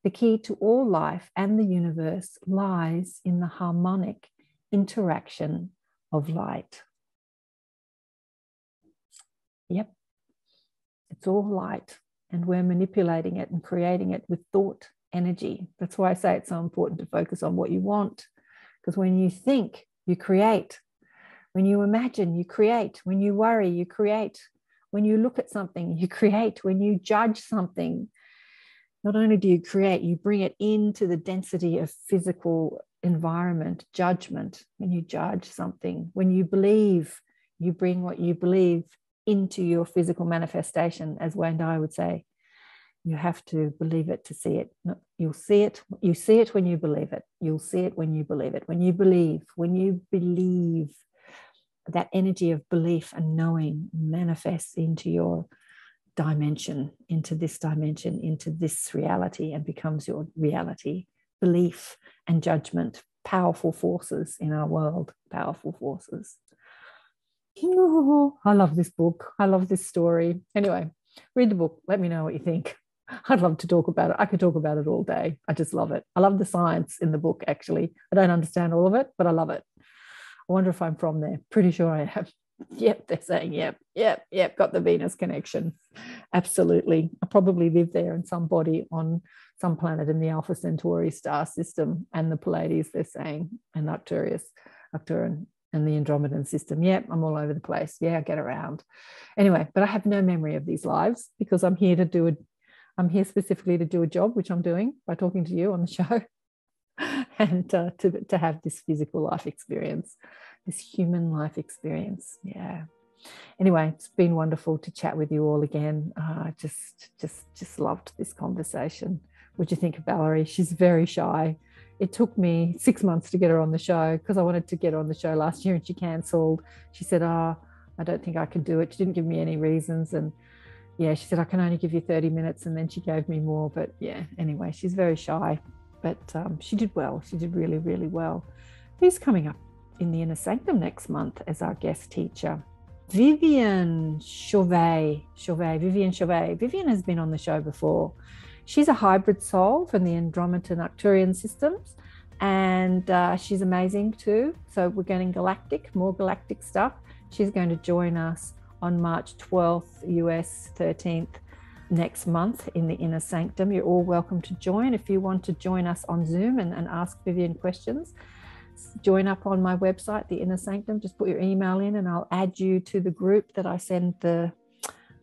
The key to all life and the universe lies in the harmonic interaction of light. Yep, it's all light, and we're manipulating it and creating it with thought energy. That's why I say it's so important to focus on what you want, because when you think, you create. When you imagine, you create. When you worry, you create. When you look at something, you create. When you judge something, not only do you create, you bring it into the density of physical environment, judgment. When you judge something, when you believe, you bring what you believe into your physical manifestation. As Wendai would say, you have to believe it to see it. You'll see it. You see it when you believe it. You'll see it when you believe it. When you believe, when you believe, that energy of belief and knowing manifests into your dimension, into this dimension, into this reality, and becomes your reality. Belief and judgment, powerful forces in our world, powerful forces. Ooh, I love this book. I love this story. Anyway, read the book. Let me know what you think. I'd love to talk about it. I could talk about it all day. I just love it. I love the science in the book, actually. I don't understand all of it, but I love it. I wonder if I'm from there. Pretty sure I am. Yep, they're saying, yep, yep, yep, got the Venus connection. Absolutely. I probably live there in some body on some planet in the Alpha Centauri star system, and the Pleiades, they're saying, and Arcturus, Arcturan, and the Andromedan system. Yep, I'm all over the place. Yeah, I get around. Anyway, but I have no memory of these lives because I'm here to do it. I'm here specifically to do a job, which I'm doing by talking to you on the show. And uh, to, to have this physical life experience, this human life experience. Yeah. Anyway, it's been wonderful to chat with you all again. I uh, just, just, just loved this conversation. What do you think of Valerie? She's very shy. It took me six months to get her on the show because I wanted to get her on the show last year and she cancelled. She said, oh, I don't think I could do it. She didn't give me any reasons. And yeah, she said, I can only give you thirty minutes. And then she gave me more. But yeah, anyway, she's very shy. But um, she did well. She did really, really well. Who's coming up in the Inner Sanctum next month as our guest teacher? Vivienne Chauvet. Chauvet. Vivienne Chauvet. Vivienne has been on the show before. She's a hybrid soul from the Andromedan Arcturian systems. And uh, she's amazing too. So we're getting galactic, more galactic stuff. She's going to join us on March twelfth, U S thirteenth. Next month in the Inner Sanctum. You're all welcome to join. If you want to join us on Zoom and, and ask Vivienne questions, join up on my website, the Inner Sanctum. Just put your email in and I'll add you to the group that I send the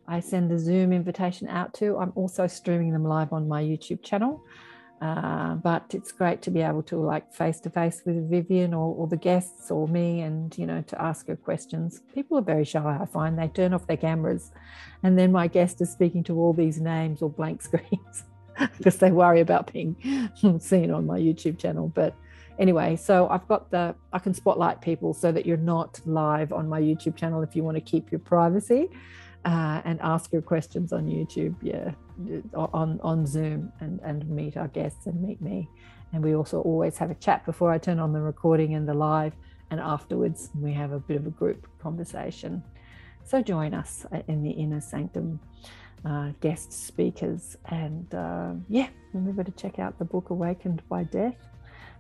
I send the Zoom invitation out to. I'm also streaming them live on my YouTube channel, uh, but it's great to be able to, like, face to face with Vivienne or, or the guests or me, and, you know, to ask her questions. People are very shy, I find. They turn off their cameras and then my guest is speaking to all these names or blank screens because they worry about being seen on my YouTube channel. But anyway, so I've got the I can spotlight people so that you're not live on my YouTube channel if you want to keep your privacy. Uh, and ask your questions on YouTube, yeah, on, on Zoom, and, and meet our guests and meet me. And we also always have a chat before I turn on the recording and the live, and afterwards we have a bit of a group conversation. So join us in the Inner Sanctum, uh, guest speakers. And uh, yeah, remember to check out the book Awakened by Death,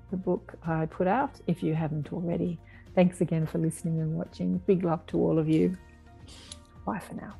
the book I put out, if you haven't already. Thanks again for listening and watching. Big love to all of you. Bye for now.